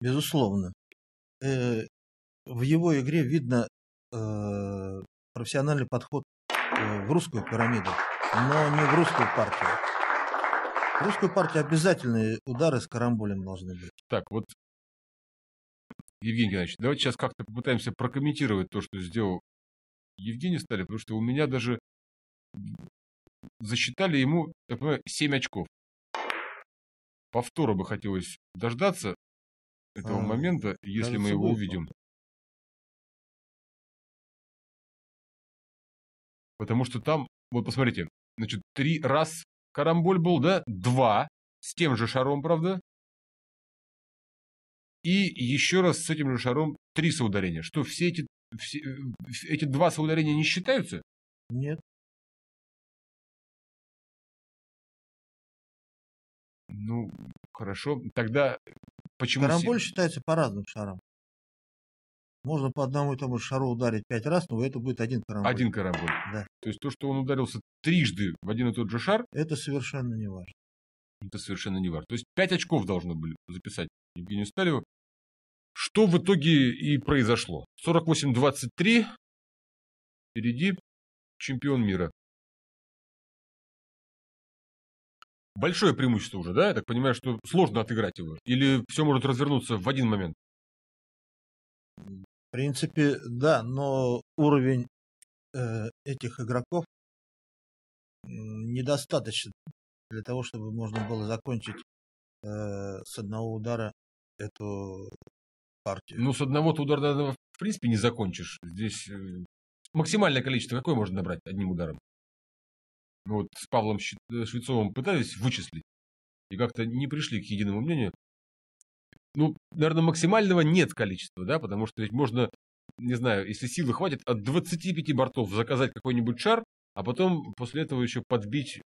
Безусловно. В его игре видно профессиональный подход в русскую пирамиду, но не в русскую партию. В русской партии обязательные удары с карамболем должны быть. Так, вот, Евгений Геннадьевич, давайте сейчас как-то попытаемся прокомментировать то, что сделал Евгений Сталев, потому что у меня даже засчитали ему, так понимаю, 7 очков. Повтора бы хотелось дождаться этого момента, если мы его увидим. Потому что там, вот посмотрите, значит, 3 раз карамболь был, да? 2. С тем же шаром, правда? И еще раз с этим же шаром 3 соударения. Что, все эти 2 соударения не считаются? Нет. Ну, хорошо. Тогда почему... Карамболь считается по разным шарам. Можно по одному и тому же шару ударить 5 раз, но это будет один карамболь. Один карамболь. Да. То есть то, что он ударился трижды в один и тот же шар... Это совершенно не важно. Это совершенно не важно. То есть 5 очков должно было записать Евгению Сталеву, что в итоге и произошло. 48-23. Впереди чемпион мира. Большое преимущество уже, да? Я так понимаю, что сложно отыграть его. Или все может развернуться в один момент? В принципе, да, но уровень этих игроков недостаточен для того, чтобы можно было закончить с одного удара эту партию. Ну, с одного-то удара, наверное, в принципе, не закончишь. Здесь максимальное количество какое можно набрать одним ударом? Ну, вот с Павлом Швецовым пытались вычислить и как-то не пришли к единому мнению. Ну, наверное, максимального нет количества, да, потому что ведь можно, не знаю, если силы хватит, от 25 бортов заказать какой-нибудь шар, а потом после этого еще подбить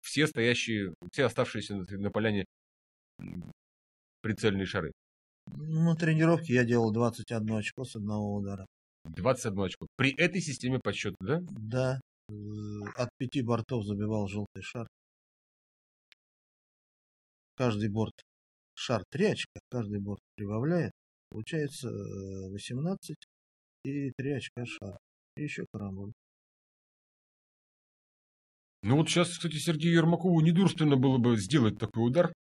все оставшиеся на поляне прицельные шары. Ну, тренировки я делал 21 очко с одного удара. 21 очко. При этой системе подсчета, да? Да. От 5 бортов забивал желтый шар. Каждый борт. Шар 3 очка, каждый борт прибавляет, получается 18 и 3 очка шара. И еще карамболь. Ну вот сейчас, кстати, Сергею Ермакову недурственно было бы сделать такой удар.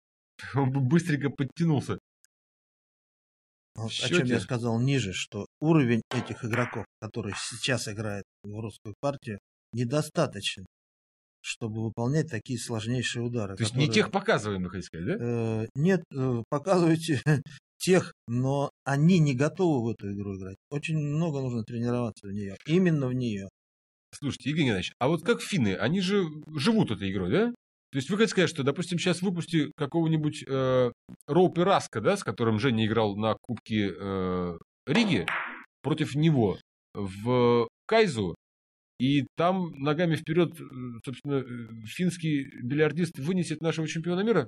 Он бы быстренько подтянулся. Вот, о чем я сказал ниже, что уровень этих игроков, которые сейчас играют в русскую партию, недостаточен, чтобы выполнять такие сложнейшие удары. То есть не тех показываем, вы хотите сказать, да? Нет, показывайте тех, но они не готовы в эту игру играть. Очень много нужно тренироваться в нее, именно в нее. Слушайте, Евгений Иванович, а вот как финны, они же живут этой игрой, да? То есть вы хотите сказать, что, допустим, сейчас выпусти какого-нибудь Роупераска, да, с которым Женя играл на Кубке Риги, против него в Кайзу, и там ногами вперед, собственно, финский бильярдист вынесет нашего чемпиона мира?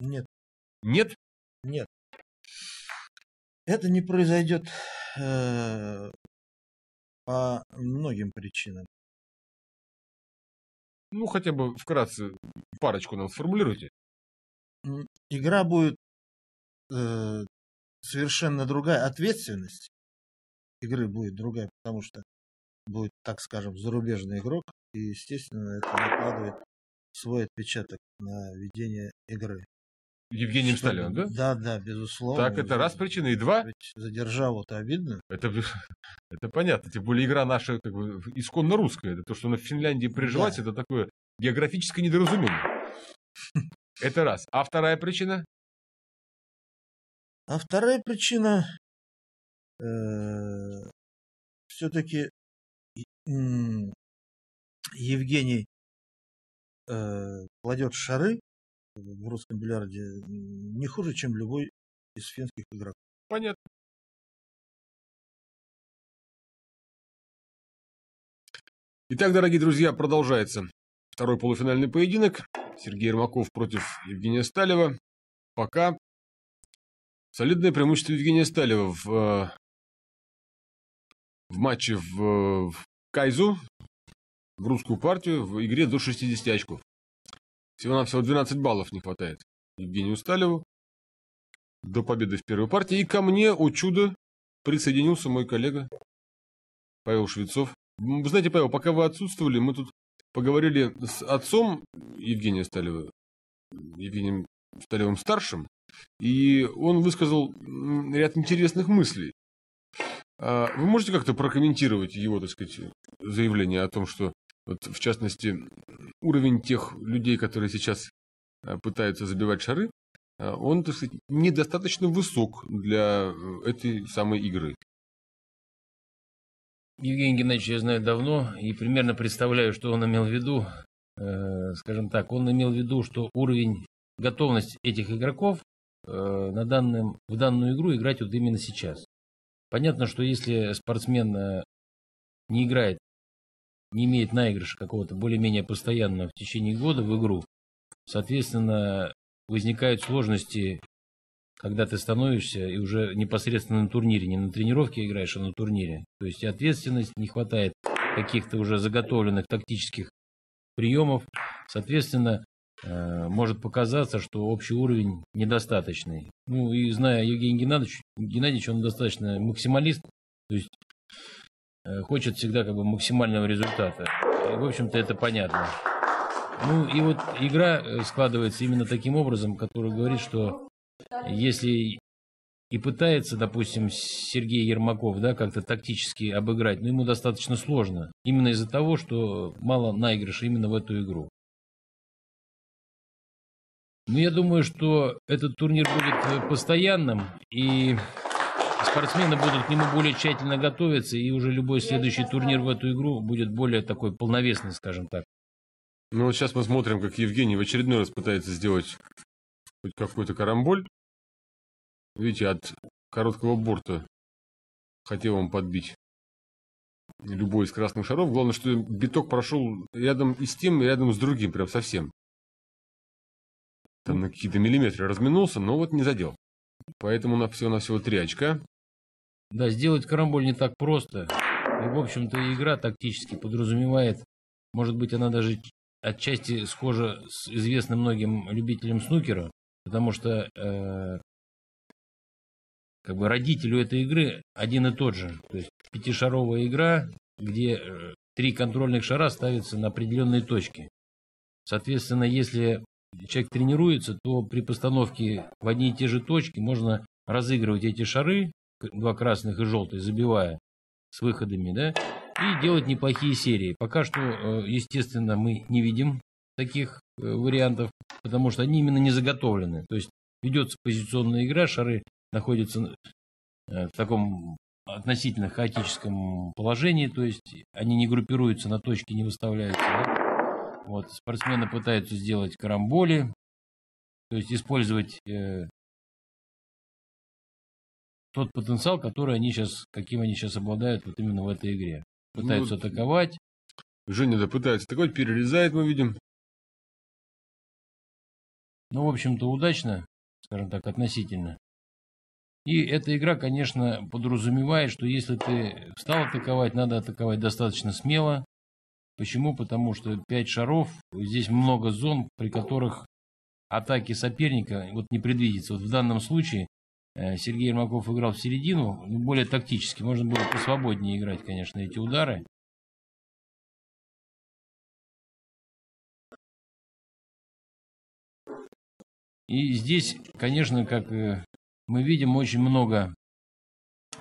Нет. Нет? Нет. Это не произойдет по многим причинам. Ну, хотя бы вкратце парочку нам сформулируйте. Игра будет совершенно другая. Ответственность игры будет другая, потому что будет, так скажем, зарубежный игрок. И, естественно, это накладывает свой отпечаток на ведение игры. Евгением Сталевым, да? Да, да, безусловно. Так, это раз причина, и два. Ведь за державу-то обидно. Это понятно. Тем более игра наша как бы исконно русская. Это то, что она в Финляндии прижилась, да. Это такое географическое недоразумение. Это раз. А вторая причина? А вторая причина все-таки Евгений кладет шары в русском бильярде не хуже, чем любой из финских игроков. Понятно. Итак, дорогие друзья, продолжается второй полуфинальный поединок. Сергей Ермаков против Евгения Сталева. Пока солидное преимущество Евгения Сталева в матче в Кайзу, в русскую партию, в игре до 60 очков. Всего-навсего 12 баллов не хватает Евгению Сталеву до победы в первой партии. И ко мне, о чудо, присоединился мой коллега Павел Швецов. Вы знаете, Павел, пока вы отсутствовали, мы тут поговорили с отцом Евгения Сталева, Евгением Сталевым-старшим, и он высказал ряд интересных мыслей. Вы можете как-то прокомментировать его, так сказать, заявление о том, что вот, в частности, уровень тех людей, которые сейчас пытаются забивать шары, он, так сказать, недостаточно высок для этой самой игры. Евгений Геннадьевич я знаю давно и примерно представляю, что он имел в виду. Скажем так, он имел в виду, что уровень готовности этих игроков в данную игру играть вот именно сейчас. Понятно, что если спортсмен не играет, не имеет наигрыша какого-то более-менее постоянного в течение года в игру, соответственно, возникают сложности, когда ты становишься и уже непосредственно на турнире, не на тренировке играешь, а на турнире. То есть ответственность, не хватает каких-то уже заготовленных тактических приемов. Соответственно, может показаться, что общий уровень недостаточный. Ну и зная Евгения Геннадьевича, он достаточно максималист, то есть хочет всегда как бы максимального результата. И, в общем-то, это понятно. Ну и вот игра складывается именно таким образом, который говорит, что если и пытается, допустим, Сергей Ермаков, да, как-то тактически обыграть, но ему достаточно сложно. Именно из-за того, что мало наигрыша именно в эту игру. Но я думаю, что этот турнир будет постоянным, и спортсмены будут к нему более тщательно готовиться, и уже любой следующий турнир в эту игру будет более такой полновесный, скажем так. Ну вот сейчас мы смотрим, как Евгений в очередной раз пытается сделать хоть какой-то карамболь. Видите, от короткого борта хотел он подбить любой из красных шаров. Главное, что биток прошел рядом и с тем, и рядом с другим, прям совсем. Там на какие-то миллиметры разминулся, но вот не задел. Поэтому на всего 3 очка. Да, сделать карамболь не так просто. И, в общем-то, игра тактически подразумевает, может быть, она даже отчасти схожа с известным многим любителям снукера, потому что как бы родителю этой игры один и тот же. То есть пятишаровая игра, где три контрольных шара ставятся на определенные точки. Соответственно, если человек тренируется, то при постановке в одни и те же точки можно разыгрывать эти шары, два красных и желтый, забивая с выходами, да, и делать неплохие серии. Пока что, естественно, мы не видим таких вариантов, потому что они именно не заготовлены. То есть ведется позиционная игра, шары находятся в таком относительно хаотическом положении, то есть они не группируются, на точки не выставляются. Да? Вот, спортсмены пытаются сделать карамболи, то есть использовать тот потенциал, который они сейчас, каким они сейчас обладают вот именно в этой игре. Пытаются атаковать. Женя, да, пытается атаковать, перерезает, мы видим. Ну, в общем-то, удачно, скажем так, относительно. И эта игра, конечно, подразумевает, что если ты встал атаковать, надо атаковать достаточно смело. Почему? Потому что 5 шаров, здесь много зон, при которых атаки соперника вот не предвидится. Вот в данном случае Сергей Ермаков играл в середину, более тактически. Можно было посвободнее играть, конечно, эти удары. И здесь, конечно, как мы видим, очень много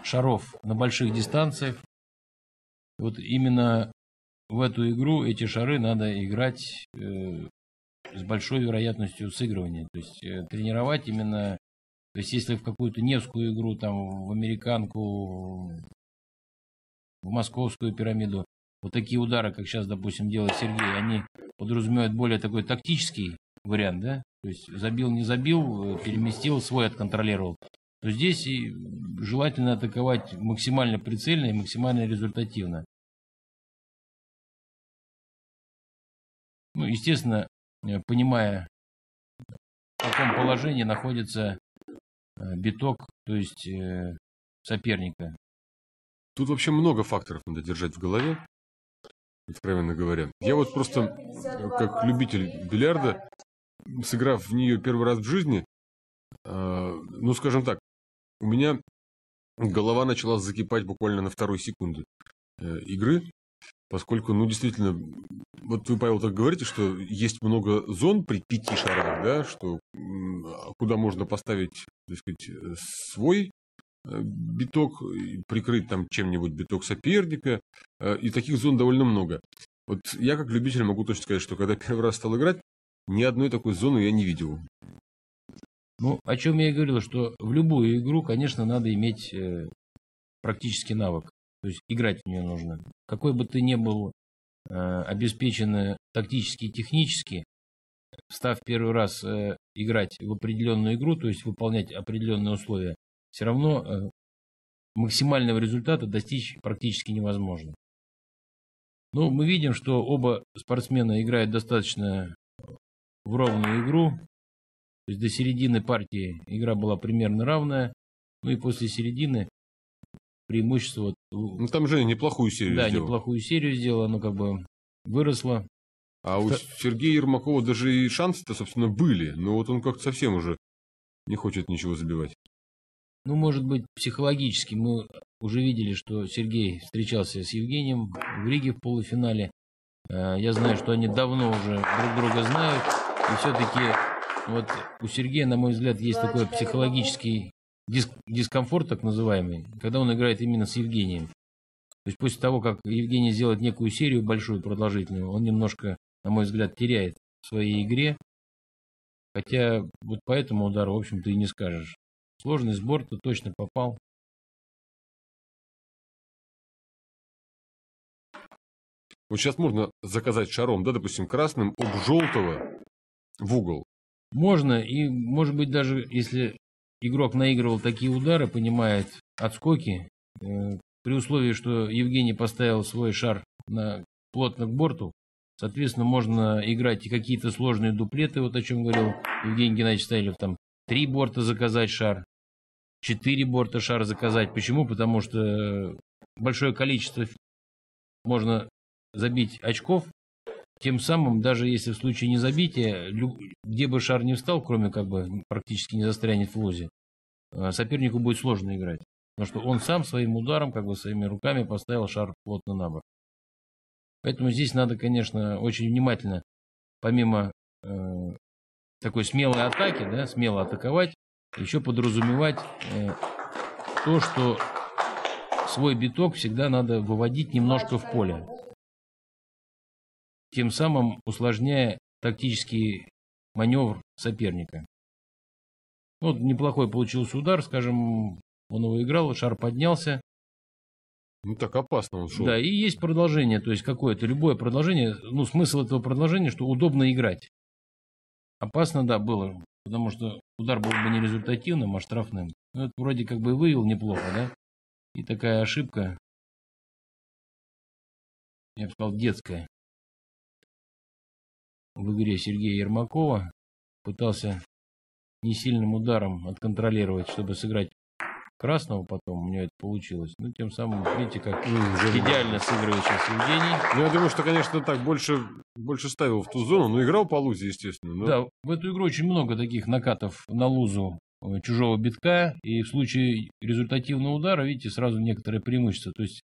шаров на больших дистанциях. Вот именно в эту игру эти шары надо играть с большой вероятностью сыгрывания. То есть тренировать именно. То есть если в какую-то невскую игру, там, в американку, в московскую пирамиду, вот такие удары, как сейчас, допустим, делает Сергей, они подразумевают более такой тактический вариант, да? То есть забил, не забил, переместил, свой отконтролировал. То здесь и желательно атаковать максимально прицельно и максимально результативно. Ну, естественно, понимая, в каком положении находится биток, то есть соперника. Тут вообще много факторов надо держать в голове, откровенно говоря. Я вот просто, как любитель бильярда, сыграв в нее первый раз в жизни, ну, скажем так, у меня голова начала закипать буквально на второй секунде игры, поскольку, ну, действительно, вот вы, Павел, так говорите, что есть много зон при 5 шарах, да, что куда можно поставить, так сказать, свой биток, прикрыть там чем-нибудь биток соперника, и таких зон довольно много. Вот я, как любитель, могу точно сказать, что когда первый раз стал играть, ни одной такой зоны я не видел. Ну, о чем я и говорил, что в любую игру, конечно, надо иметь практический навык. То есть играть в нее нужно. Какой бы ты ни был обеспечен тактически и технически, став первый раз играть в определенную игру, то есть выполнять определенные условия, все равно максимального результата достичь практически невозможно. Ну, мы видим, что оба спортсмена играют достаточно в ровную игру. То есть до середины партии игра была примерно равная. Ну и после середины преимущество. Ну там Женя неплохую серию сделала. Да, неплохую серию сделала, но как бы выросла. А у Сергея Ермакова даже и шансы-то, собственно, были. Но вот он как-то совсем уже не хочет ничего забивать. Ну, может быть, психологически. Мы уже видели, что Сергей встречался с Евгением в Риге в полуфинале. Я знаю, что они давно уже друг друга знают. И все-таки вот у Сергея, на мой взгляд, есть такой психологический дискомфорт, так называемый, когда он играет именно с Евгением. То есть после того, как Евгений сделает некую серию большую, продолжительную, он немножко, на мой взгляд, теряет в своей игре. Хотя вот по этому удару, в общем-то, и не скажешь. Сложный сбор, ты точно попал. Вот сейчас можно заказать шаром, да, допустим, красным об желтого в угол. Можно, и может быть даже если игрок наигрывал такие удары, понимает отскоки, при условии, что Евгений поставил свой шар плотно к борту, соответственно, можно играть и какие-то сложные дуплеты, вот о чем говорил Евгений Геннадьевич Сталев, там 3 борта заказать шар, 4 борта шар заказать. Почему? Потому что большое количество можно забить очков, тем самым, даже если в случае незабития, где бы шар не встал, кроме как бы практически не застрянет в лозе, сопернику будет сложно играть. Потому что он сам своим ударом, как бы своими руками поставил шар плотно на борт. Поэтому здесь надо, конечно, очень внимательно, помимо такой смелой атаки, да, смело атаковать, еще подразумевать то, что свой биток всегда надо выводить немножко в поле. Тем самым усложняя тактический маневр соперника. Вот неплохой получился удар, скажем, он его играл, шар поднялся. Ну так опасно он шел. Да, и есть продолжение, то есть какое-то, любое продолжение, ну смысл этого продолжения, что удобно играть. Опасно, да, было, потому что удар был бы не результативным, а штрафным. Ну это вроде как бы и вывел неплохо, да? И такая ошибка, я бы сказал, детская. В игре Сергея Ермакова пытался несильным ударом отконтролировать, чтобы сыграть красного, потом у него это получилось. Ну, тем самым, видите, как идеально сыграл сейчас Евгений. Я думаю, что, конечно, так больше ставил в ту зону, но играл по лузе, естественно. Но... Да, в эту игру очень много таких накатов на лузу чужого битка, и в случае результативного удара, видите, сразу некоторое преимущество. То есть,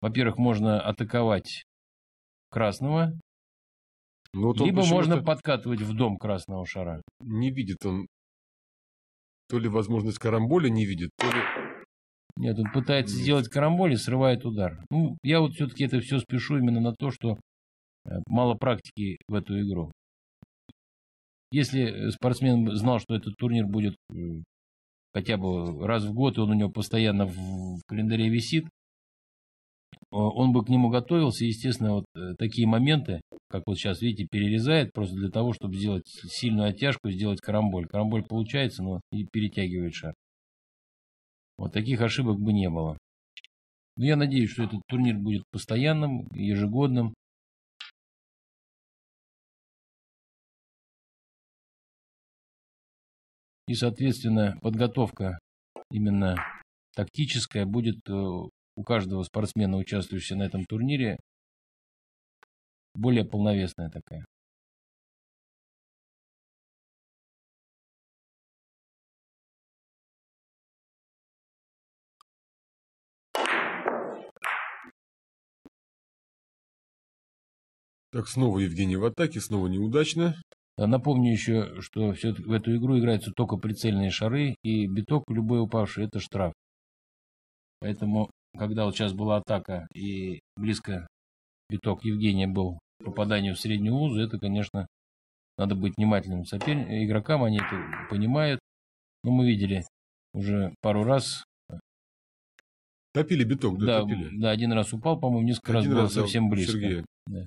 во-первых, можно атаковать красного, вот либо можно подкатывать в дом красного шара. Не видит он. То ли возможность карамболя не видит, то ли... Нет, он пытается сделать карамболь и срывает удар. Ну, я вот все-таки это все спешу именно на то, что мало практики в эту игру. Если спортсмен знал, что этот турнир будет хотя бы раз в год, и он у него постоянно в календаре висит, он бы к нему готовился. Естественно, вот такие моменты, как вот сейчас, видите, перерезает просто для того, чтобы сделать сильную оттяжку, сделать карамболь. Карамболь получается, но и перетягивает шар. Вот таких ошибок бы не было. Но я надеюсь, что этот турнир будет постоянным, ежегодным. И, соответственно, подготовка именно тактическая будет... у каждого спортсмена, участвующего на этом турнире, более полновесная такая. Так, снова Евгений в атаке, снова неудачно. Напомню еще, что в эту игру играются только прицельные шары, и биток любой упавший — это штраф. Поэтому... Когда вот сейчас была атака и близко биток Евгения был попаданию в среднюю лузу, это, конечно, надо быть внимательным игрокам, они это понимают. Но мы видели уже пару раз. Топили биток, да? Да, топили. Да, один раз упал, по-моему, несколько раз было совсем близко. Да.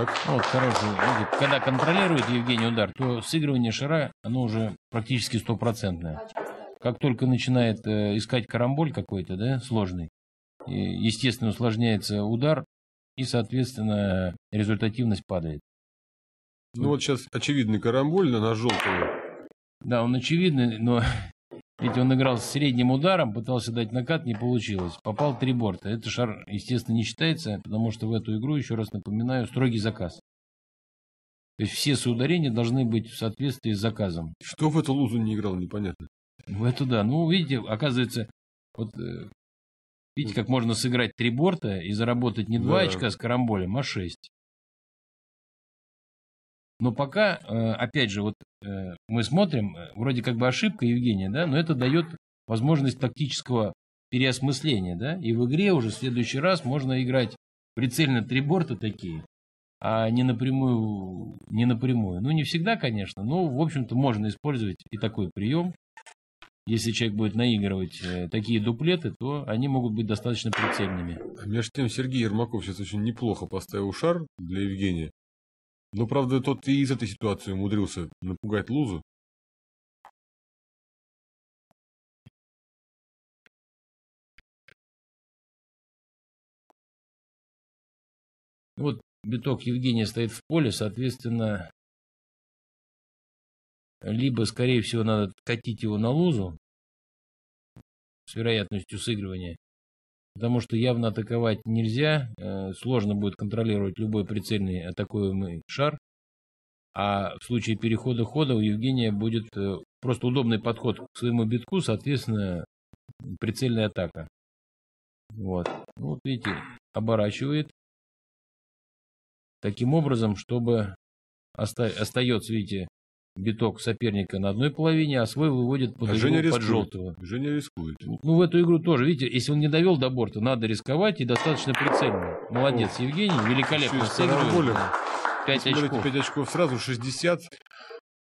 Вот, хороший, когда контролирует Евгений удар, то сыгрывание шара, оно уже практически стопроцентное. Как только начинает искать карамболь какой-то, да, сложный, естественно, усложняется удар, и, соответственно, результативность падает. Ну вот сейчас очевидный карамболь на желтого. Да, он очевидный, но ведь он играл с средним ударом, пытался дать накат, не получилось. Попал 3 борта. Это шар, естественно, не считается, потому что в эту игру, еще раз напоминаю, строгий заказ. То есть все соударения должны быть в соответствии с заказом. Что в эту лузу не играл, непонятно. В эту, да. Ну, видите, оказывается, вот видите, как можно сыграть 3 борта и заработать не 2 очка с карамболем, а 6. Но пока, опять же, вот мы смотрим, вроде как бы ошибка Евгения, да, но это дает возможность тактического переосмысления, да, и в игре уже в следующий раз можно играть прицельно 3 борта такие, а не напрямую. Ну, не всегда, конечно, но, в общем-то, можно использовать и такой прием. Если человек будет наигрывать такие дуплеты, то они могут быть достаточно прицельными. А между тем, Сергей Ермаков сейчас очень неплохо поставил шар для Евгения. Но, правда, тот и из этой ситуации умудрился напугать лузу. Вот биток Евгения стоит в поле, соответственно, либо, скорее всего, надо катить его на лузу с вероятностью сыгрывания, потому что явно атаковать нельзя, сложно будет контролировать любой прицельный атакуемый шар, а в случае перехода хода у Евгения будет просто удобный подход к своему битку, соответственно, прицельная атака. Вот, вот видите, оборачивает таким образом, чтобы остается, видите, биток соперника на одной половине, а свой выводит под желтого. Женя рискует. Ну, в эту игру тоже, видите, если он не довел до борта, надо рисковать и достаточно прицельно. Молодец, Евгений, великолепно сыграл. 5 очков. 5 очков сразу, 60.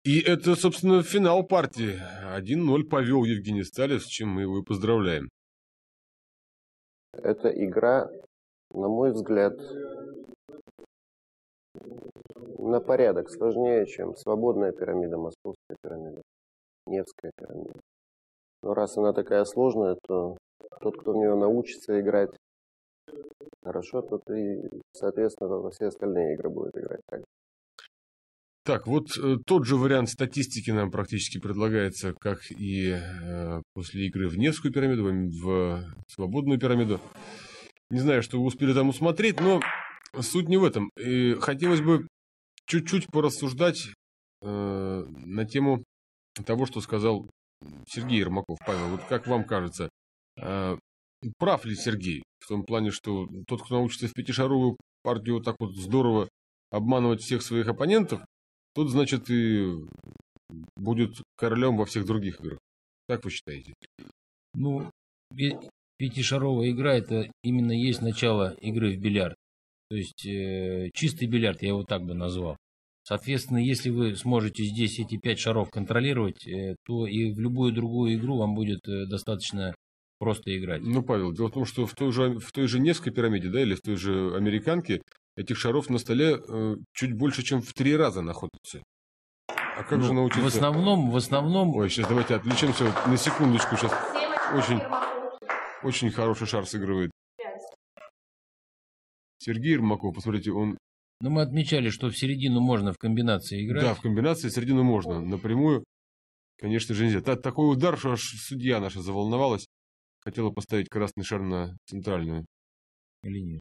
И это, собственно, финал партии. 1-0 повел Евгений Сталев, с чем мы его и поздравляем. Эта игра, на мой взгляд, на порядок сложнее, чем свободная пирамида, московская пирамида, Невская пирамида. Но раз она такая сложная, то тот, кто в нее научится играть хорошо, тот и, соответственно, во все остальные игры будет играть так. Так, вот тот же вариант статистики нам практически предлагается, как и после игры в Невскую пирамиду, в свободную пирамиду. Не знаю, что вы успели там усмотреть, но суть не в этом. И хотелось бы чуть-чуть порассуждать на тему того, что сказал Сергей Ермаков. Павел, вот как вам кажется, прав ли Сергей в том плане, что тот, кто научится в пятишаровую партию вот так вот здорово обманывать всех своих оппонентов, тот, значит, и будет королем во всех других играх? Как вы считаете? Ну, пятишаровая игра — это именно есть начало игры в бильярд. То есть чистый бильярд, я его так бы назвал. Соответственно, если вы сможете здесь эти 5 шаров контролировать, то и в любую другую игру вам будет достаточно просто играть. Ну, Павел, дело в том, что в той же Невской пирамиде, да, или в той же Американке, этих шаров на столе чуть больше, чем в 3 раза находится. А как же научиться? В основном... Ой, сейчас давайте отвлечемся на секундочку. Сейчас очень хороший шар сыгрывает Сергей Ермаков, посмотрите, он... Ну, мы отмечали, что в середину можно в комбинации играть. Да, в комбинации в середину можно. Напрямую, конечно же, нельзя. Такой удар, что аж судья наша заволновалась. Хотела поставить красный шар на центральную линию.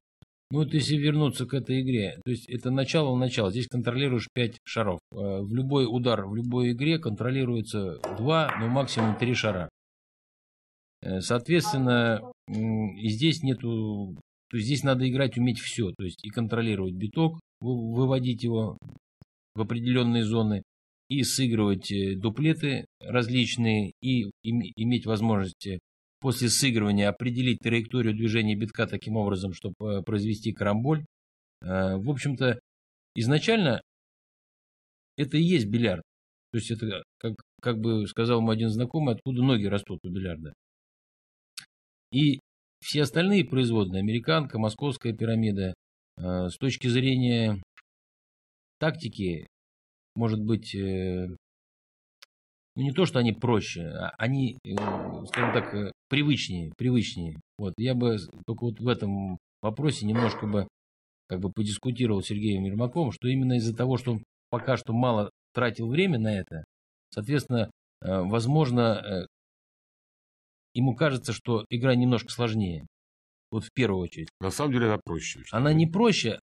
Ну, вот если вернуться к этой игре, то есть это начало. Здесь контролируешь 5 шаров. В любой удар, в любой игре контролируется 2, но максимум 3 шара. Соответственно, и здесь нету... То есть здесь надо играть, уметь все, то есть и контролировать биток, выводить его в определенные зоны, и сыгрывать дуплеты различные, и иметь возможность после сыгрывания определить траекторию движения битка таким образом, чтобы произвести карамболь. В общем-то, изначально это и есть бильярд. То есть это, как бы сказал мой один знакомый, откуда ноги растут у бильярда. И все остальные производные, Американка, Московская пирамида, с точки зрения тактики, может быть, ну не то, что они проще, а они, скажем так, привычнее. Вот, я бы только вот в этом вопросе немножко бы, как бы, подискутировал с Сергеем Ермаковым, что именно из-за того, что он пока что мало тратил время на это, соответственно, возможно, ему кажется, что игра немножко сложнее. Вот в первую очередь. На самом деле она проще. Она не проще.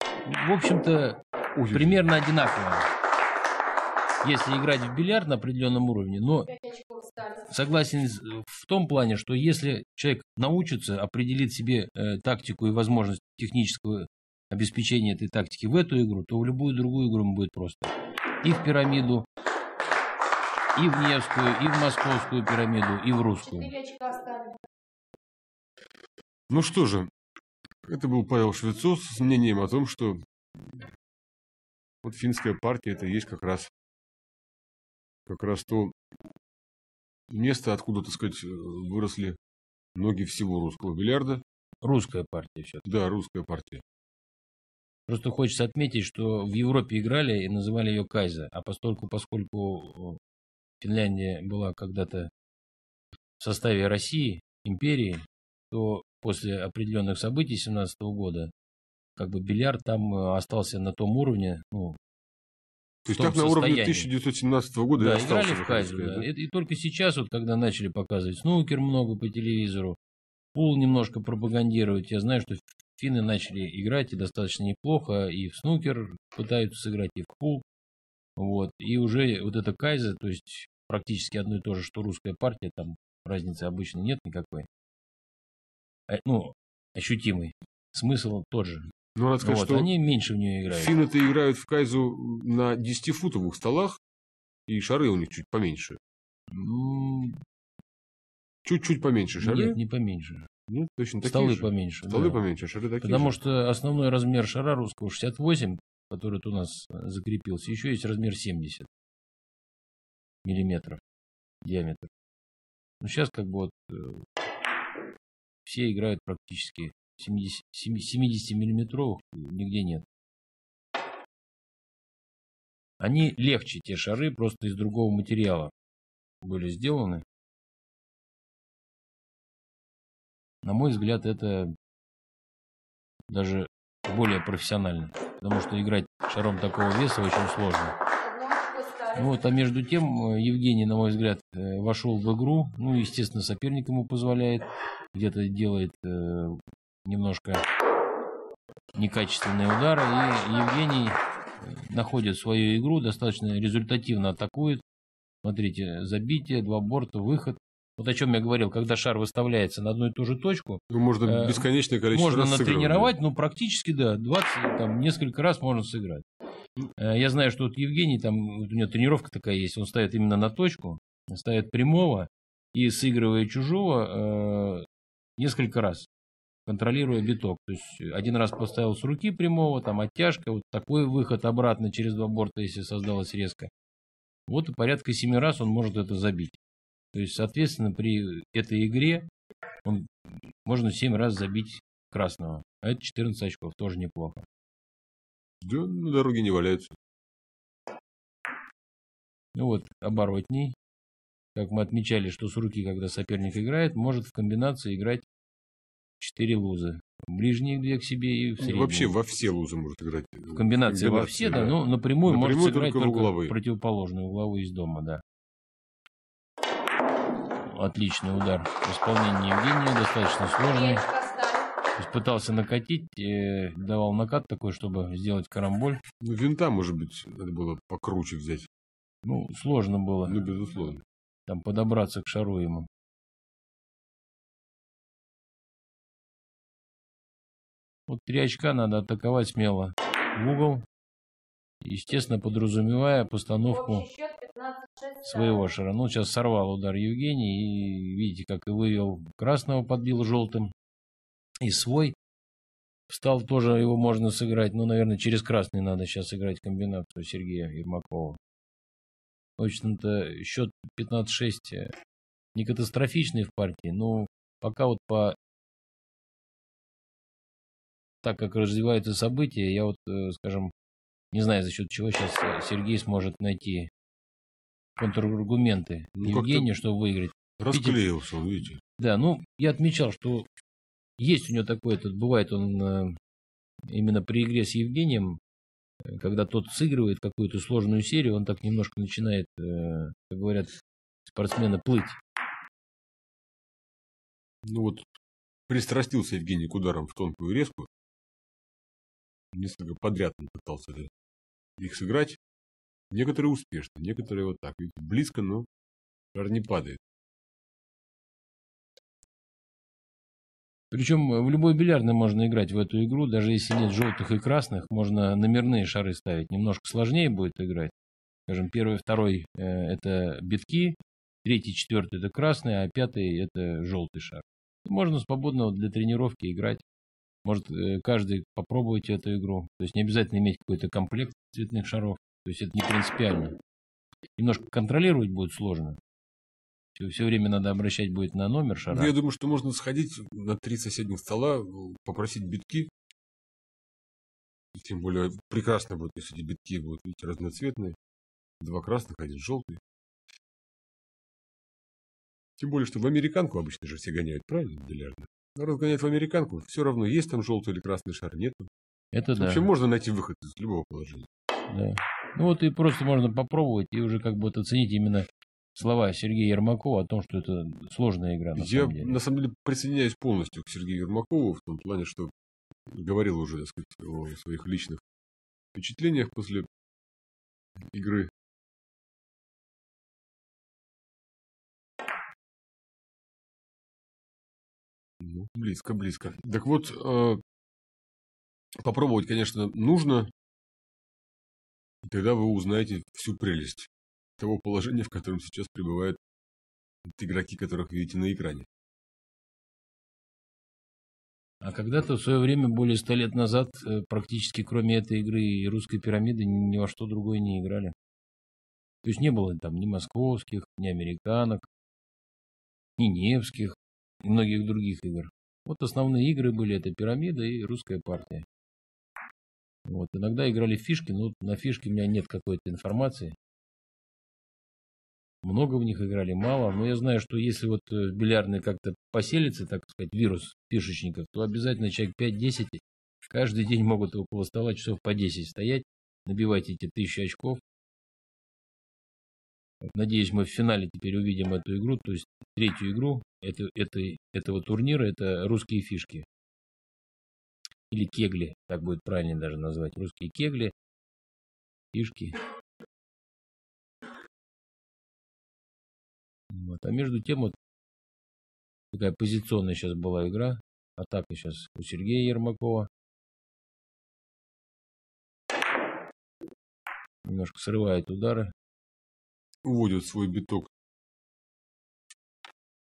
В общем-то, примерно одинаково. Если играть в бильярд на определенном уровне. Но согласен в том плане, что если человек научится, определит себе тактику и возможность технического обеспечения этой тактики в эту игру, то в любую другую игру ему будет просто. И в пирамиду, и в Невскую, и в Московскую пирамиду, и в Русскую. Ну что же, это был Павел Швецов с мнением о том, что вот финская партия — это и есть как раз то место, откуда, так сказать, выросли ноги всего русского бильярда. Русская партия все-таки. Да, русская партия. Просто хочется отметить, что в Европе играли и называли ее Кайза, а поскольку Финляндия была когда-то в составе России, империи, то после определенных событий 17-го года, как бы, бильярд там остался на том уровне, ну, то есть так на уровне 1917 года. Да, играли в Кайзу, да. И только сейчас, вот, когда начали показывать снукер много по телевизору, пул немножко пропагандировать. Я знаю, что финны начали играть и достаточно неплохо, и в снукер пытаются сыграть, и в пул. Вот. И уже вот эта кайза, то есть практически одно и то же, что русская партия, там разницы обычно нет никакой. Ну, ощутимый. Смысл тот же. Ну, надо сказать, вот, что они меньше в нее играют. Финны-то играют в кайзу на 10-футовых столах, и шары у них чуть поменьше. Чуть-чуть поменьше шары? Нет, не поменьше. Ну, точно столы такие же. Поменьше. Столы да. поменьше, шары такие Потому же. Что основной размер шара русского 68, который у нас закрепился, еще есть размер 70 миллиметров диаметр. Ну, сейчас как бы вот все играют практически 70-миллиметровых, нигде нет. Они легче, те шары, просто из другого материала были сделаны. На мой взгляд, это даже более профессионально, потому что играть шаром такого веса очень сложно. Ну вот, а между тем, Евгений, на мой взгляд, вошел в игру. Ну, естественно, соперник ему позволяет. Где-то делает немножко некачественные удары. И Евгений находит свою игру, достаточно результативно атакует. Смотрите, забитие, два борта, выход. Вот о чем я говорил, когда шар выставляется на одну и ту же точку, можно бесконечное количество раз сыграть. Можно натренировать, но практически, да, 20, там, несколько раз можно сыграть. Я знаю, что вот Евгений, там, вот у него тренировка такая есть, он ставит именно на точку, ставит прямого и, сыгрывая чужого, несколько раз, контролируя биток. То есть один раз поставил с руки прямого, там оттяжка, вот такой выход обратно через два борта, если создалась резко. Вот и порядка 7 раз он может это забить. То есть, соответственно, при этой игре он, можно 7 раз забить красного. А это 14 очков, тоже неплохо. Да, на дороге не валяются. Ну вот, оборотней. Как мы отмечали, что с руки, когда соперник играет, может в комбинации играть 4 лузы. Ближние 2 к себе и в средние. Вообще во все лузы может играть. В комбинации во все, да, но напрямую может сыграть только противоположную, угловую из дома, да. Отличный удар в исполнении Евгения, достаточно сложный. Пытался накатить, давал накат такой, чтобы сделать карамболь. Ну, винта, может быть, надо было покруче взять. Ну, сложно было. Ну, безусловно. Там подобраться к шару ему. Вот 3 очка надо атаковать смело в угол. Естественно, подразумевая постановку своего шара. Ну, сейчас сорвал удар Евгений. И видите, как и вывел красного, подбил желтым. И свой. Встал, тоже его можно сыграть. Ну, наверное, через красный надо сейчас играть комбинацию Сергея Ермакова. В общем-то, счет 15-6 не катастрофичный в партии, но пока вот так как развиваются события, я вот, скажем, не знаю, за счет чего сейчас Сергей сможет найти контраргументы Евгению, чтобы выиграть. Расклеился, видите? Да, ну, я отмечал, что есть у него такое, тут бывает он именно при игре с Евгением, когда тот сыгрывает какую-то сложную серию, он так немножко начинает, как говорят спортсмены, плыть. Ну вот, пристрастился Евгений к ударам в тонкую резку. Несколько подряд он пытался их сыграть. Некоторые успешно, некоторые вот так. Видите, близко, но шар не падает. Причем в любой бильярдной можно играть в эту игру, даже если нет желтых и красных, можно номерные шары ставить. Немножко сложнее будет играть. Скажем, первый, второй это битки, третий, четвертый это красный, а пятый это желтый шар. Можно свободно для тренировки играть. Может каждый попробовать эту игру. То есть не обязательно иметь какой-то комплект цветных шаров. То есть это не принципиально. Немножко контролировать будет сложно. Все время надо обращать будет на номер шара. Ну, я думаю, что можно сходить на 3 соседних стола, попросить битки. И тем более прекрасно будет, если эти битки будут, видите, разноцветные. 2 красных, 1 желтый. Тем более, что в американку обычно же все гоняют, правильно, бильярдно? Но разгонять в американку, все равно, есть там желтый или красный шар, нет. Это да. Вообще можно найти выход из любого положения. Да. Ну вот и просто можно попробовать и уже как бы оценить именно слова Сергея Ермакова о том, что это сложная игра. Я на самом деле присоединяюсь полностью к Сергею Ермакову в том плане, что говорил уже, так сказать, о своих личных впечатлениях после игры. Ну, близко, близко. Так вот, попробовать, конечно, нужно. И тогда вы узнаете всю прелесть того положения, в котором сейчас пребывают игроки, которых видите на экране. А когда-то в свое время, более 100 лет назад, практически кроме этой игры и русской пирамиды ни во что другое не играли. То есть не было там ни московских, ни американок, ни невских, и многих других игр. Вот основные игры были, это пирамида и русская партия. Вот. Иногда играли в фишки, но на фишки у меня нет какой-то информации. Много в них играли, мало. Но я знаю, что если вот бильярдный как-то поселится, так сказать, вирус фишечников, то обязательно человек 5-10 каждый день могут около стола часов по 10 стоять, набивать эти 1000 очков. Надеюсь, мы в финале теперь увидим эту игру, то есть третью игру этого турнира, это русские фишки. Или кегли, так будет правильнее даже назвать. Русские кегли, фишки. Вот. А между тем, вот такая позиционная сейчас была игра. Атака сейчас у Сергея Ермакова. Немножко срывает удары. Уводит свой биток.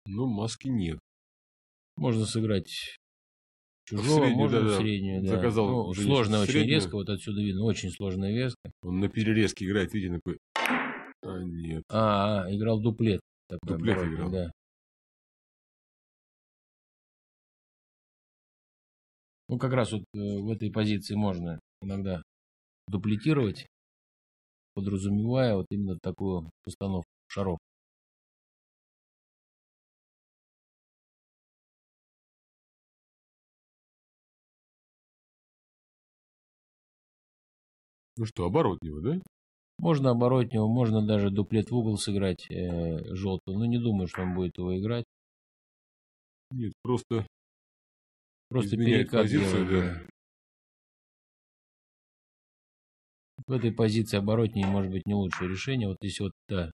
Но маски нет. Можно сыграть чужого, можно среднюю. Да. Заказал, ну, сложно, очень резко. Вот отсюда видно, очень сложная веска. Он на перерезке играет, видите, такой. А, нет. Играл дуплет. Такой дуплет оборот, играл. Да. Ну, как раз вот в этой позиции можно иногда дуплетировать, подразумевая вот именно такую постановку шаров. Ну что, оборотнего, да? Можно оборотнего, можно даже дуплет в угол сыграть желтого, но не думаю, что он будет его играть. Нет, просто перекат позицию, да. В этой позиции оборотнее может быть не лучшее решение. Вот если вот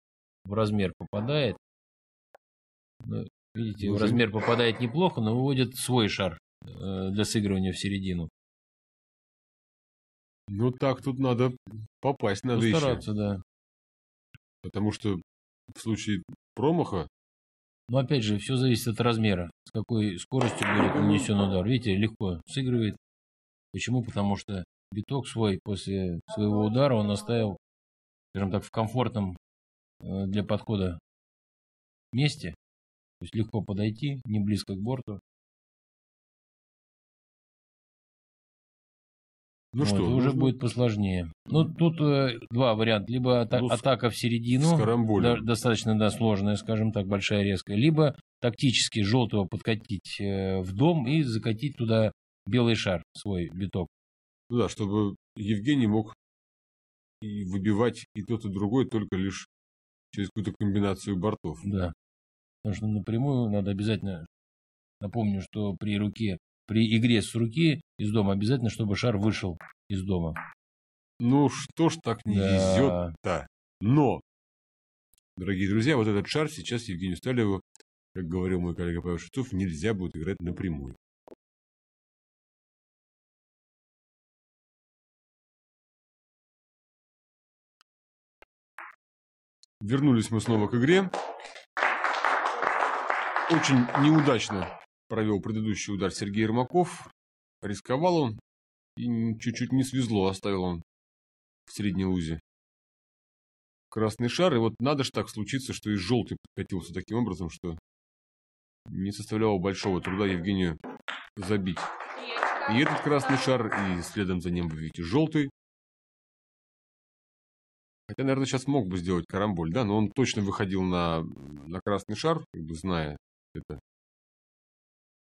в размер попадает, ну, видите, в размер попадает неплохо, но выводит свой шар для сыгрывания в середину. Ну так тут надо попасть, надо стараться, еще. Да. Потому что в случае промаха... Ну опять же, все зависит от размера, с какой скоростью будет нанесен удар. Видите, легко сыгрывает. Почему? Потому что биток свой после своего удара он оставил, скажем так, в комфортном для подхода месте. То есть легко подойти, не близко к борту. Ну вот, что, уже будет посложнее. Ну, тут два варианта. Либо атака в середину, достаточно сложная, скажем так, большая резкая. Либо тактически желтого подкатить в дом и закатить туда белый шар, свой биток. Ну да, чтобы Евгений мог и выбивать и тот, и другой, только лишь через какую-то комбинацию бортов. Да, потому что напрямую надо обязательно... Напомню, что при игре с руки из дома обязательно, чтобы шар вышел из дома. Ну что ж так не везет-то. Но, дорогие друзья, вот этот шар сейчас Евгению Сталеву, как говорил мой коллега Павел Швецов, нельзя будет играть напрямую. Вернулись мы снова к игре. Очень неудачно провел предыдущий удар Сергей Ермаков. Рисковал он и чуть-чуть не свезло, оставил он в средней лузе красный шар. И вот надо же так случиться, что и желтый подкатился таким образом, что не составляло большого труда Евгению забить и этот красный шар, и следом за ним, вы видите, желтый. Хотя, наверное, сейчас мог бы сделать карамболь, да, но он точно выходил на красный шар, как бы зная это.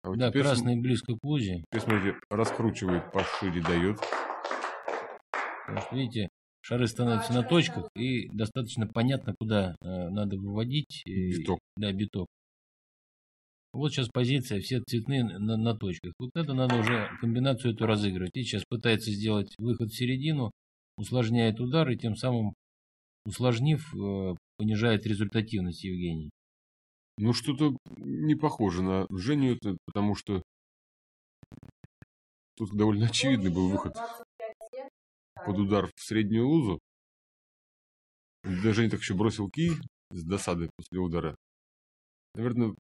А вот да, теперь, красный близко к лузе. Теперь, смотрите, раскручивает, пошире дает. Потому что, видите, Шары становятся на точках, и достаточно понятно, куда надо выводить биток. Да, биток. Вот сейчас позиция, все цветные на точках. Вот это надо уже комбинацию эту разыгрывать. И сейчас пытается сделать выход в середину, усложняет удар, и тем самым, усложнив, понижает результативность Евгений. Ну, что-то не похоже на Женю, потому что тут довольно очевидный был выход под удар в среднюю лузу. Женя так еще бросил кий с досады после удара. Наверное,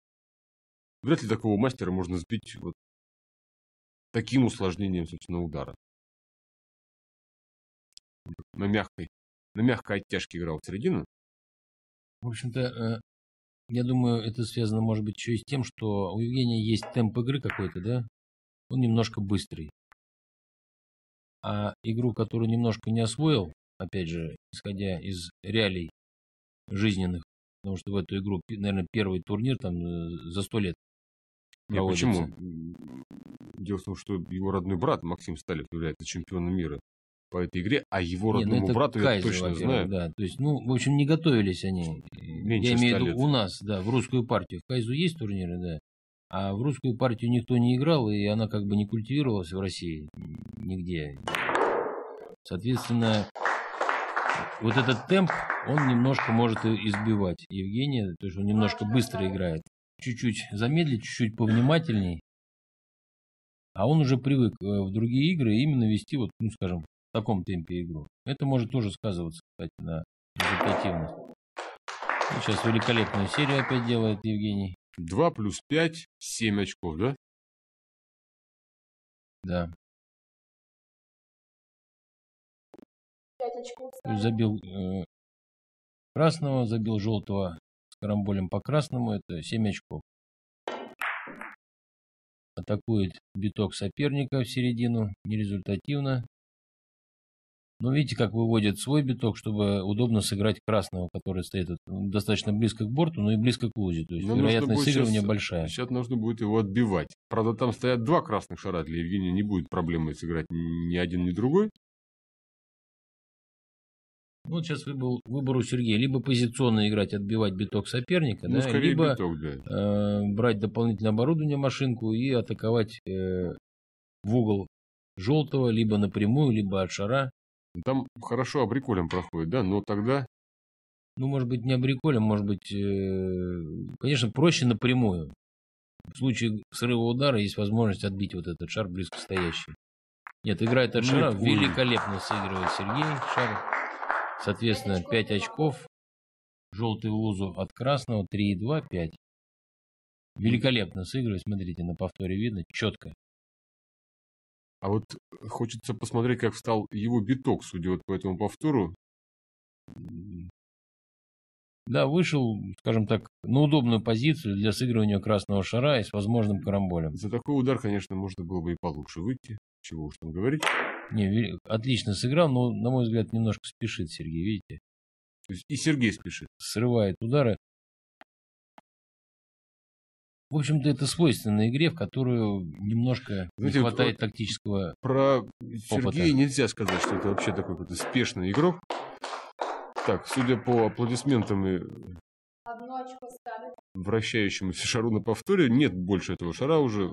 вряд ли такого мастера можно сбить вот таким усложнением, собственно, удара. На мягкой оттяжке играл в середину. В общем-то, я думаю, это связано, может быть, еще и с тем, что у Евгения есть темп игры какой-то, да? Он немножко быстрый. А игру, которую немножко не освоил, опять же, исходя из реалий жизненных, потому что в эту игру, наверное, первый турнир там за 100 лет. Нет, почему? Дело в том, что его родной брат Максим Сталев является чемпионом мира по этой игре, а его родному брату Кайза, я точно знаю. Да, то есть, ну, в общем, не готовились они. Меньше я имею в виду у нас, да, в русскую партию. В Кайзу есть турниры, да, а в русскую партию никто не играл, и она как бы не культивировалась в России нигде. Соответственно, вот этот темп, он немножко может избивать Евгения, то есть он немножко быстро играет. Чуть-чуть замедлить, чуть-чуть повнимательней. А он уже привык в другие игры именно вести, вот, ну, скажем, в таком темпе игру. Это может тоже сказываться, кстати, на результативность. И сейчас великолепную серию опять делает Евгений. 2 плюс 5, 7 очков, да? Да. 5 очков. Забил красного, забил желтого с карамболем по красному. Это 7 очков. Атакует биток соперника в середину. Нерезультативно. Но видите, как выводит свой биток, чтобы удобно сыграть красного, который стоит достаточно близко к борту, но и близко к лузе. То есть вероятность сыгрывания большая. Сейчас нужно будет его отбивать. Правда, там стоят 2 красных шара. Для Евгения не будет проблемы сыграть ни один, ни другой. Вот сейчас выбор у Сергея. Либо позиционно играть, отбивать биток соперника, ну, да, либо биток, да. Брать дополнительное оборудование, машинку и атаковать в угол желтого, либо напрямую, либо от шара. Там хорошо абриколем проходит, да, но тогда... Ну, может быть, не абриколем, может быть, конечно, проще напрямую. В случае срыва удара есть возможность отбить вот этот шар близко стоящий. Нет, играет от шара, великолепно сыгрывает Сергей шар. Соответственно, 5 очков. Желтый в лузу от красного, 3,2, 5. Великолепно сыгрывает, смотрите, на повторе видно, четко. А вот хочется посмотреть, как встал его биток, судя вот по этому повтору. Да, вышел, скажем так, на удобную позицию для сыгрывания красного шара и с возможным карамболем. За такой удар, конечно, можно было бы и получше выйти. Чего уж там говорить. Не, отлично сыграл, но, на мой взгляд, немножко спешит Сергей, видите? То есть и Сергей спешит. Срывает удары. В общем-то, это свойственно игре, в которую немножко, знаете, не хватает вот тактического опыта. Сергея нельзя сказать, что это вообще такой какой-то спешный игрок. Так, судя по аплодисментам и вращающемуся шару на повторе, нет больше этого шара уже.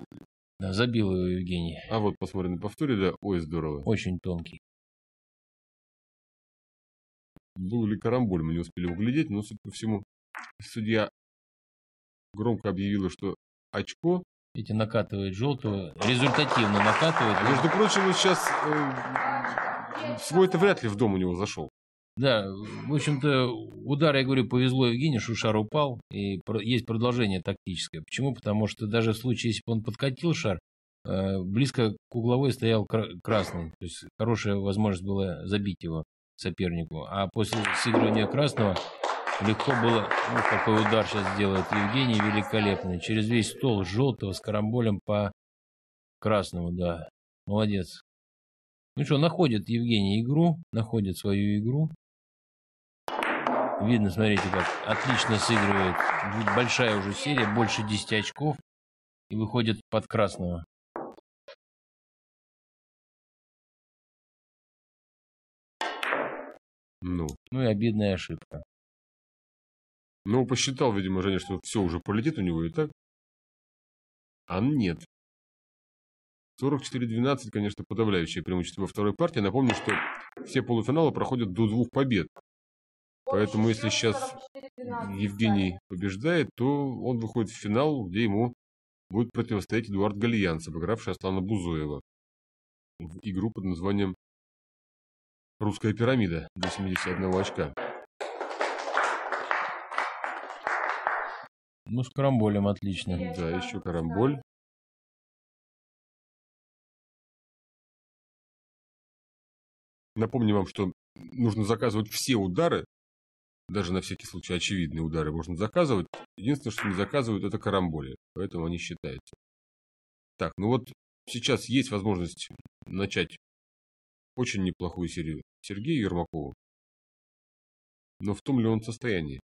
Да, забил его Евгений. А вот посмотрим на повторе, да, ой, здорово. Очень тонкий. Был ли карамболь, мы не успели углядеть, но, судя по всему, судья громко объявила, что очко. Эти накатывает желтого, результативно накатывает. А между прочим, вот сейчас свой-то вряд ли в дом у него зашел. Да, в общем-то, удар, я говорю, повезло Евгению, что шар упал, и есть продолжение тактическое. Почему? Потому что даже в случае, если бы он подкатил шар, близко к угловой стоял красный. То есть хорошая возможность была забить его сопернику. А после сыгрывания красного легко было, ну, какой удар сейчас делает Евгений, великолепный. Через весь стол желтого с карамболем по красному, да. Молодец. Ну что, находит Евгений игру, находит свою игру. Видно, смотрите, как отлично сыгрывает. Большая уже серия, больше 10 очков. И выходит под красного. Ну и обидная ошибка. Ну, посчитал, видимо, Женя, что все уже полетит у него и так. А нет. 44-12, конечно, подавляющее преимущество во второй партии. Напомню, что все полуфиналы проходят до 2 побед. Поэтому, если сейчас Евгений побеждает, то он выходит в финал, где ему будет противостоять Эдуард Галианц, обыгравший Аслана Бузуева в игру под названием «Русская пирамида» до 71 очка. Ну, с карамболем отлично. Да, еще карамболь. Напомню вам, что нужно заказывать все удары, даже на всякий случай очевидные удары можно заказывать. Единственное, что не заказывают, это карамболи, поэтому они считаются. Так, ну вот сейчас есть возможность начать очень неплохую серию Сергея Ермакова. Но в том ли он состоянии?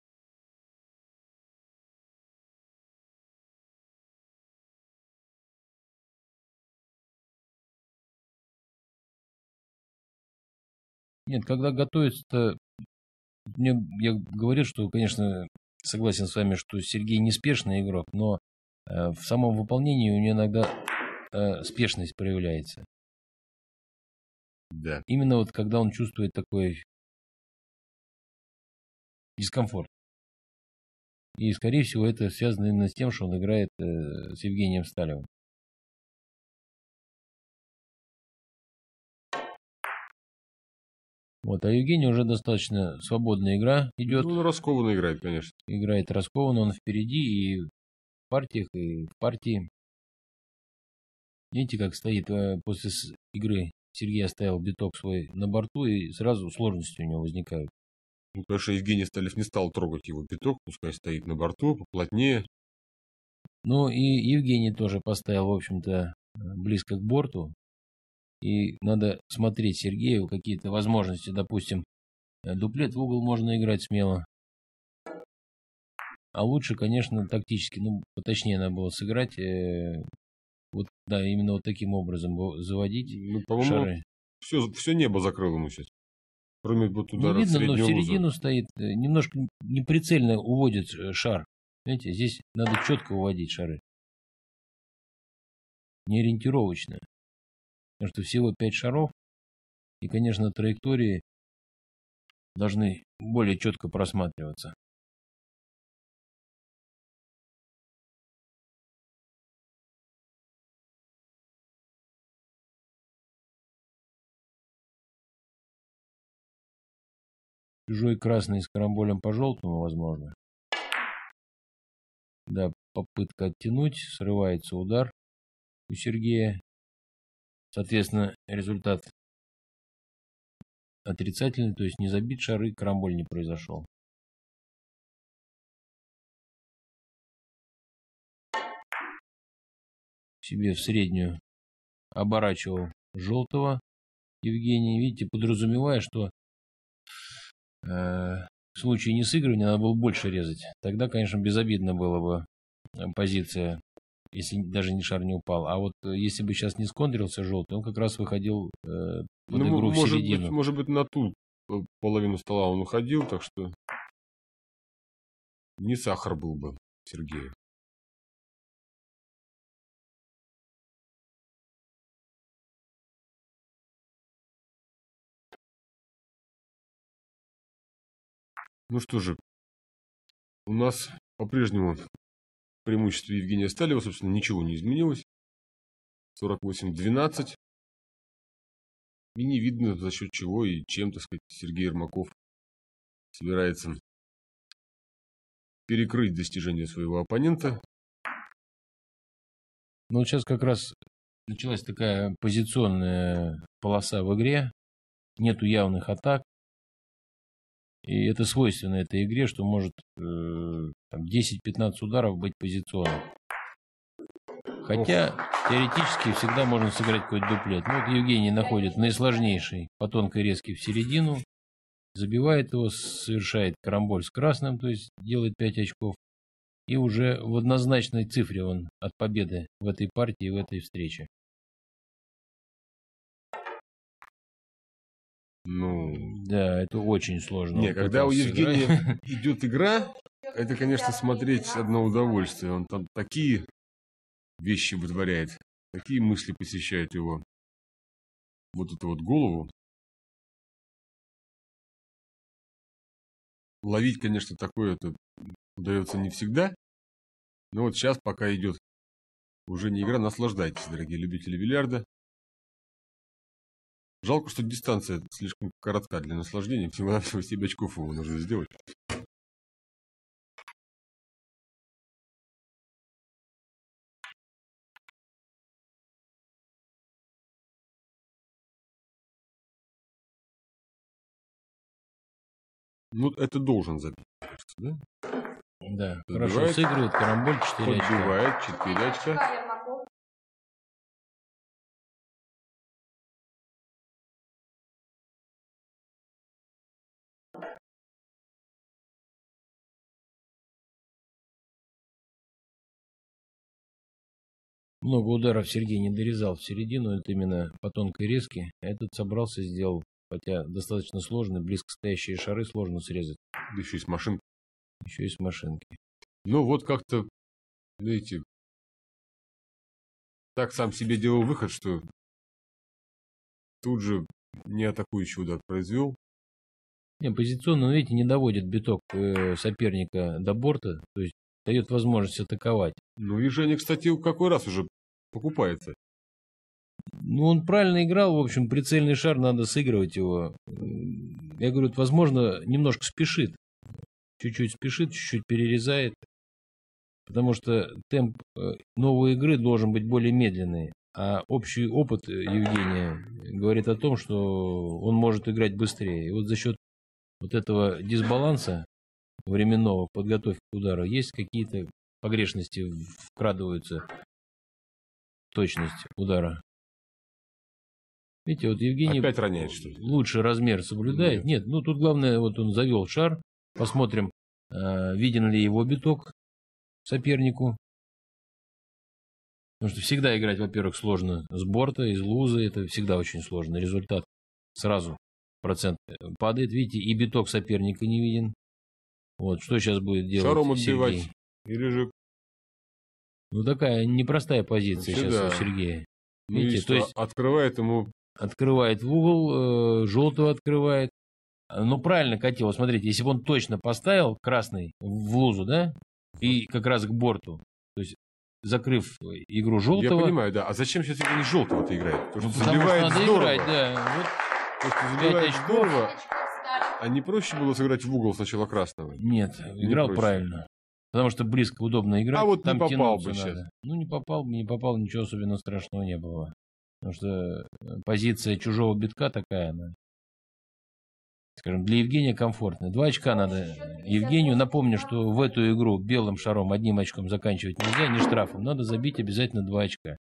Нет, когда готовится-то, я говорю, что, конечно, согласен с вами, что Сергей не спешный игрок, но в самом выполнении у него иногда спешность проявляется. Да. Именно вот когда он чувствует такой дискомфорт. И, скорее всего, это связано именно с тем, что он играет с Евгением Сталевым. Вот, а Евгений уже достаточно свободная игра идет. Ну, он раскованно играет, конечно. Играет раскованно, он впереди и в партиях, и в партии. Видите, как стоит после игры. Сергей оставил биток свой на борту, и сразу сложности у него возникают. Ну, конечно, Евгений Сталев не стал трогать его биток, пускай стоит на борту, поплотнее. Ну, и Евгений тоже поставил, в общем-то, близко к борту. И надо смотреть Сергею какие-то возможности. Допустим, дуплет в угол можно играть смело. А лучше, конечно, тактически, ну, поточнее надо было сыграть. Вот, да, именно вот таким образом заводить шары. Все небо закрыло ему сейчас. Кроме вот удара в среднюю. Ну, видно, но в середину стоит. Немножко неприцельно уводит шар. Понимаете, здесь надо четко уводить шары. Неориентировочно. Потому что всего 5 шаров, и, конечно, траектории должны более четко просматриваться. Чужой красный с карамболем по желтому, возможно. Да, попытка оттянуть, срывается удар у Сергея. Соответственно, результат отрицательный, то есть не забит шары, карамболь не произошел. Себе в среднюю оборачивал желтого Евгений. Видите, подразумевая, что в случае несыгрывания надо было больше резать. Тогда, конечно, безобидно было бы позиция. Если даже ни шар не упал. А вот если бы сейчас не скондрился желтый, он как раз выходил под игру в середину. Может быть, на ту половину стола он уходил, так что не сахар был бы Сергею. Ну что же, у нас по-прежнему преимущество Евгения Сталева, собственно, ничего не изменилось. 48-12. И не видно, за счет чего и чем, так сказать, Сергей Ермаков собирается перекрыть достижение своего оппонента. Ну, сейчас как раз началась такая позиционная полоса в игре. Нету явных атак. И это свойственно этой игре, что может 10-15 ударов быть позиционным. Хотя теоретически всегда можно сыграть какой-то дуплет. Но вот Евгений находит наисложнейший по тонкой резке в середину. Забивает его, совершает карамболь с красным, то есть делает 5 очков. И уже в однозначной цифре он от победы в этой партии, в этой встрече. Ну, да, это очень сложно. Не, когда у Евгения идет игра, это, конечно, смотреть одно удовольствие. Он там такие вещи вытворяет, такие мысли посещают его. Вот эту вот голову. Ловить, конечно, такое это удается не всегда. Но вот сейчас, пока идет уже не игра, наслаждайтесь, дорогие любители бильярда. Жалко, что дистанция слишком коротка для наслаждения. Всего-навсего 7 очков его нужно сделать. Ну, это должен забить, кажется, да? Да, подбивает, хорошо сыгрывает, карамболь 4 очка. Подбивает 4 очка. Много ударов Сергей не дорезал в середину, это именно по тонкой резке. Этот собрался, сделал, хотя достаточно сложно, близко стоящие шары сложно срезать. Да еще и с машинки. Еще и с машинки. Ну вот как-то, знаете, так сам себе делал выход, что тут же не атакующий удар произвел. Не, позиционно, но видите, не доводит биток соперника до борта, то есть дает возможность атаковать. Ну и Женя, кстати, какой раз уже покупается. Ну, он правильно играл, в общем, прицельный шар, надо сыгрывать его. Я говорю, возможно, немножко спешит. Чуть-чуть спешит, чуть-чуть перерезает. Потому что темп новой игры должен быть более медленный. А общий опыт Евгения говорит о том, что он может играть быстрее. И вот за счет вот этого дисбаланса временного подготовки к удару есть какие-то погрешности, вкрадываются в точность удара. Видите, вот Евгений опять роняет, что ли? Лучше размер соблюдает. Нет, ну тут главное, вот он завел шар. Посмотрим, виден ли его биток сопернику. Потому что всегда играть, во-первых, сложно с борта, из лузы. Это всегда очень сложно. Результат сразу процент падает. Видите, и биток соперника не виден. Вот, что сейчас будет делать шаром отбивать. Или же... Ну, такая непростая позиция сейчас у Сергея. Ну, видите, то есть открывает ему... Открывает в угол, желтого открывает. Но правильно катил. Смотрите, если бы он точно поставил красный в лузу, да, и как раз к борту, то есть закрыв игру желтого... Я понимаю, да. А зачем сейчас игру не желтого-то играет? Потому что забивает здорово. Играть, да. Вот. Потому что забивает здорово. А не проще было сыграть в угол сначала красного? Нет, играл правильно. Потому что близко удобно играть. А вот там не попал бы сейчас. Ну, не попал, ничего особенно страшного не было. Потому что позиция чужого битка такая, она, скажем, для Евгения комфортная. 2 очка надо Евгению. Напомню, что в эту игру белым шаром, одним очком заканчивать нельзя, не штрафом. Надо забить обязательно 2 очка.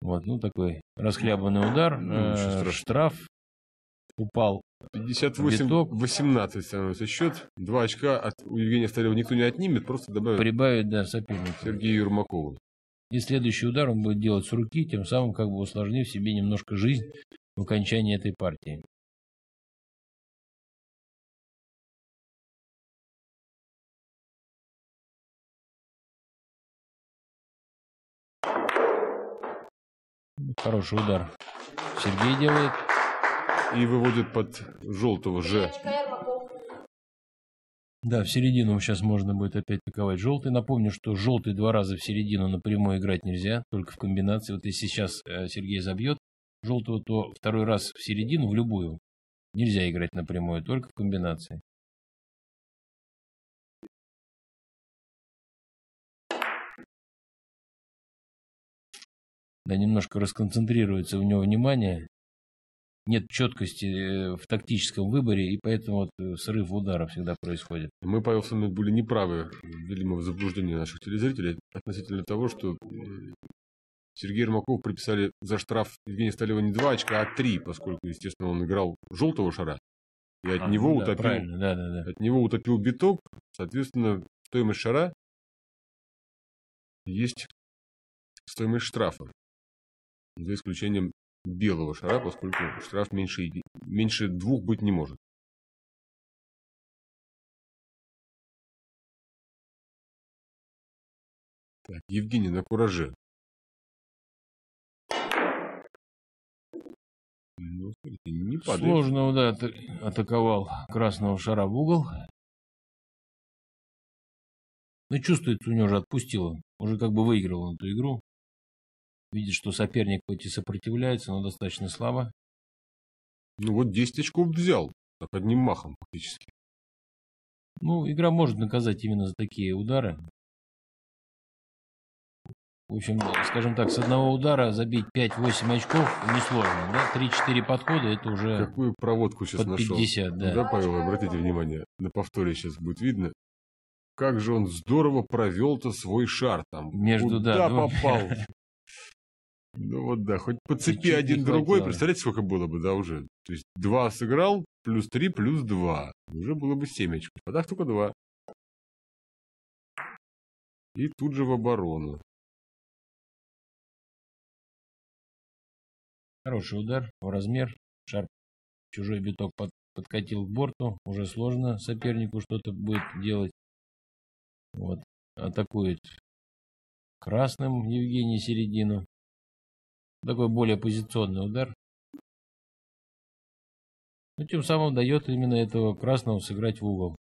Вот, ну, такой расхлябанный удар. Ну, штраф. Упал 58-18 становится счет. 2 очка от у Евгения Сталева никто не отнимет, просто добавит. Прибавит, да, соперника. Сергею Ермакову. И следующий удар он будет делать с руки, тем самым как бы усложнив себе немножко жизнь в окончании этой партии. Хороший удар Сергей делает. И выводит под желтого же. Да, в середину сейчас можно будет опять атаковать желтый. Напомню, что желтый 2 раза в середину напрямую играть нельзя, только в комбинации. Вот если сейчас Сергей забьет желтого, то 2-й раз в середину, в любую, нельзя играть напрямую, только в комбинации. Да, немножко расконцентрируется у него внимание. Нет четкости в тактическом выборе, и поэтому вот срыв удара всегда происходит. Мы, Павел, с вами были неправы, видимо, в заблуждении наших телезрителей относительно того, что Сергею Ермакову приписали за штраф Евгения Сталева не 2 очка, а 3, поскольку, естественно, он играл желтого шара, и от него утопил, от него утопил биток, соответственно, стоимость шара есть стоимость штрафа, за исключением белого шара, поскольку штраф меньше 2 быть не может. Так, Евгений на кураже. Ну, смотрите, не падает. Сложно, да, атаковал красного шара в угол. Но чувствуется, у него уже отпустило. Уже как бы выиграл он эту игру. Видит, что соперник хоть и сопротивляется, но достаточно слабо. Ну вот 10 очков взял. Так одним махом фактически. Ну, игра может наказать именно за такие удары. В общем, скажем так, с одного удара забить 5-8 очков несложно, да? 3-4 подхода, это уже... Какую проводку сейчас нашел? 50, да. Да, Павел, обратите внимание, на повторе сейчас будет видно. Как же он здорово провел-то свой шар там. Между, да, попал. Ну вот, да, хоть по цепи один другой, представляете, сколько было бы, да, уже. То есть 2 сыграл, плюс 3, плюс 2. Уже было бы 7 очков, а так только 2. И тут же в оборону. Хороший удар в размер. Шар чужой биток подкатил к борту. Уже сложно сопернику что-то будет делать. Вот. Атакует красным Евгений середину. Такой более позиционный удар. Но тем самым дает именно этого красного сыграть в угол.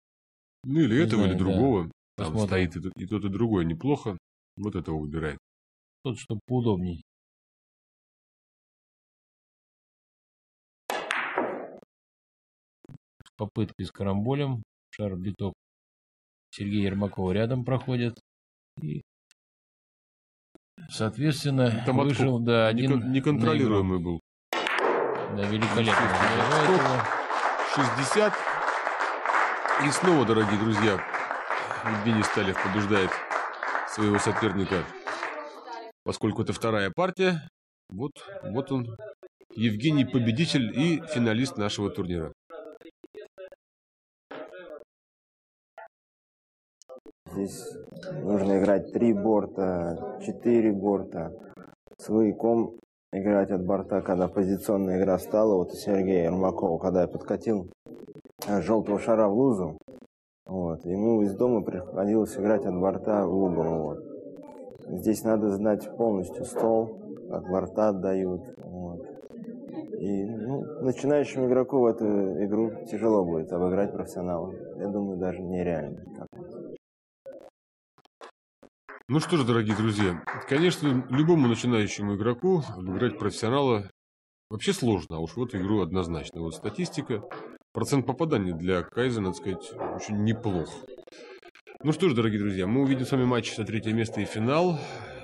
Ну или не этого, знаю, или другого. Да. Там стоит и тот, и другой неплохо. Вот этого выбирает. Тот, чтобы поудобнее. Попытки с карамболем. Шар биток Сергея Ермакова рядом проходит. И, соответственно, там вышел, да, один неконтролируемый был. Да, великолепно. 60. И снова, дорогие друзья, Евгений Сталев побеждает своего соперника. Поскольку это вторая партия, вот он, Евгений, победитель и финалист нашего турнира. Здесь нужно играть 3 борта, 4 борта. Свояком играть от борта, когда позиционная игра стала. Вот у Сергея Ермакова, когда я подкатил желтого шара в лузу, вот, ему из дома приходилось играть от борта в угол. Вот. Здесь надо знать полностью стол, от борта отдают. Вот. И, ну, начинающему игроку в эту игру тяжело будет обыграть профессионала. Я думаю, даже нереально. Ну что же, дорогие друзья, конечно, любому начинающему игроку обыграть профессионала вообще сложно, а уж вот игру однозначно. Вот статистика, процент попаданий для Кайза, надо сказать, очень неплох. Ну что же, дорогие друзья, мы увидим с вами матч за 3-е место и финал,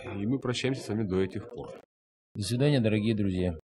и мы прощаемся с вами до этих пор. До свидания, дорогие друзья.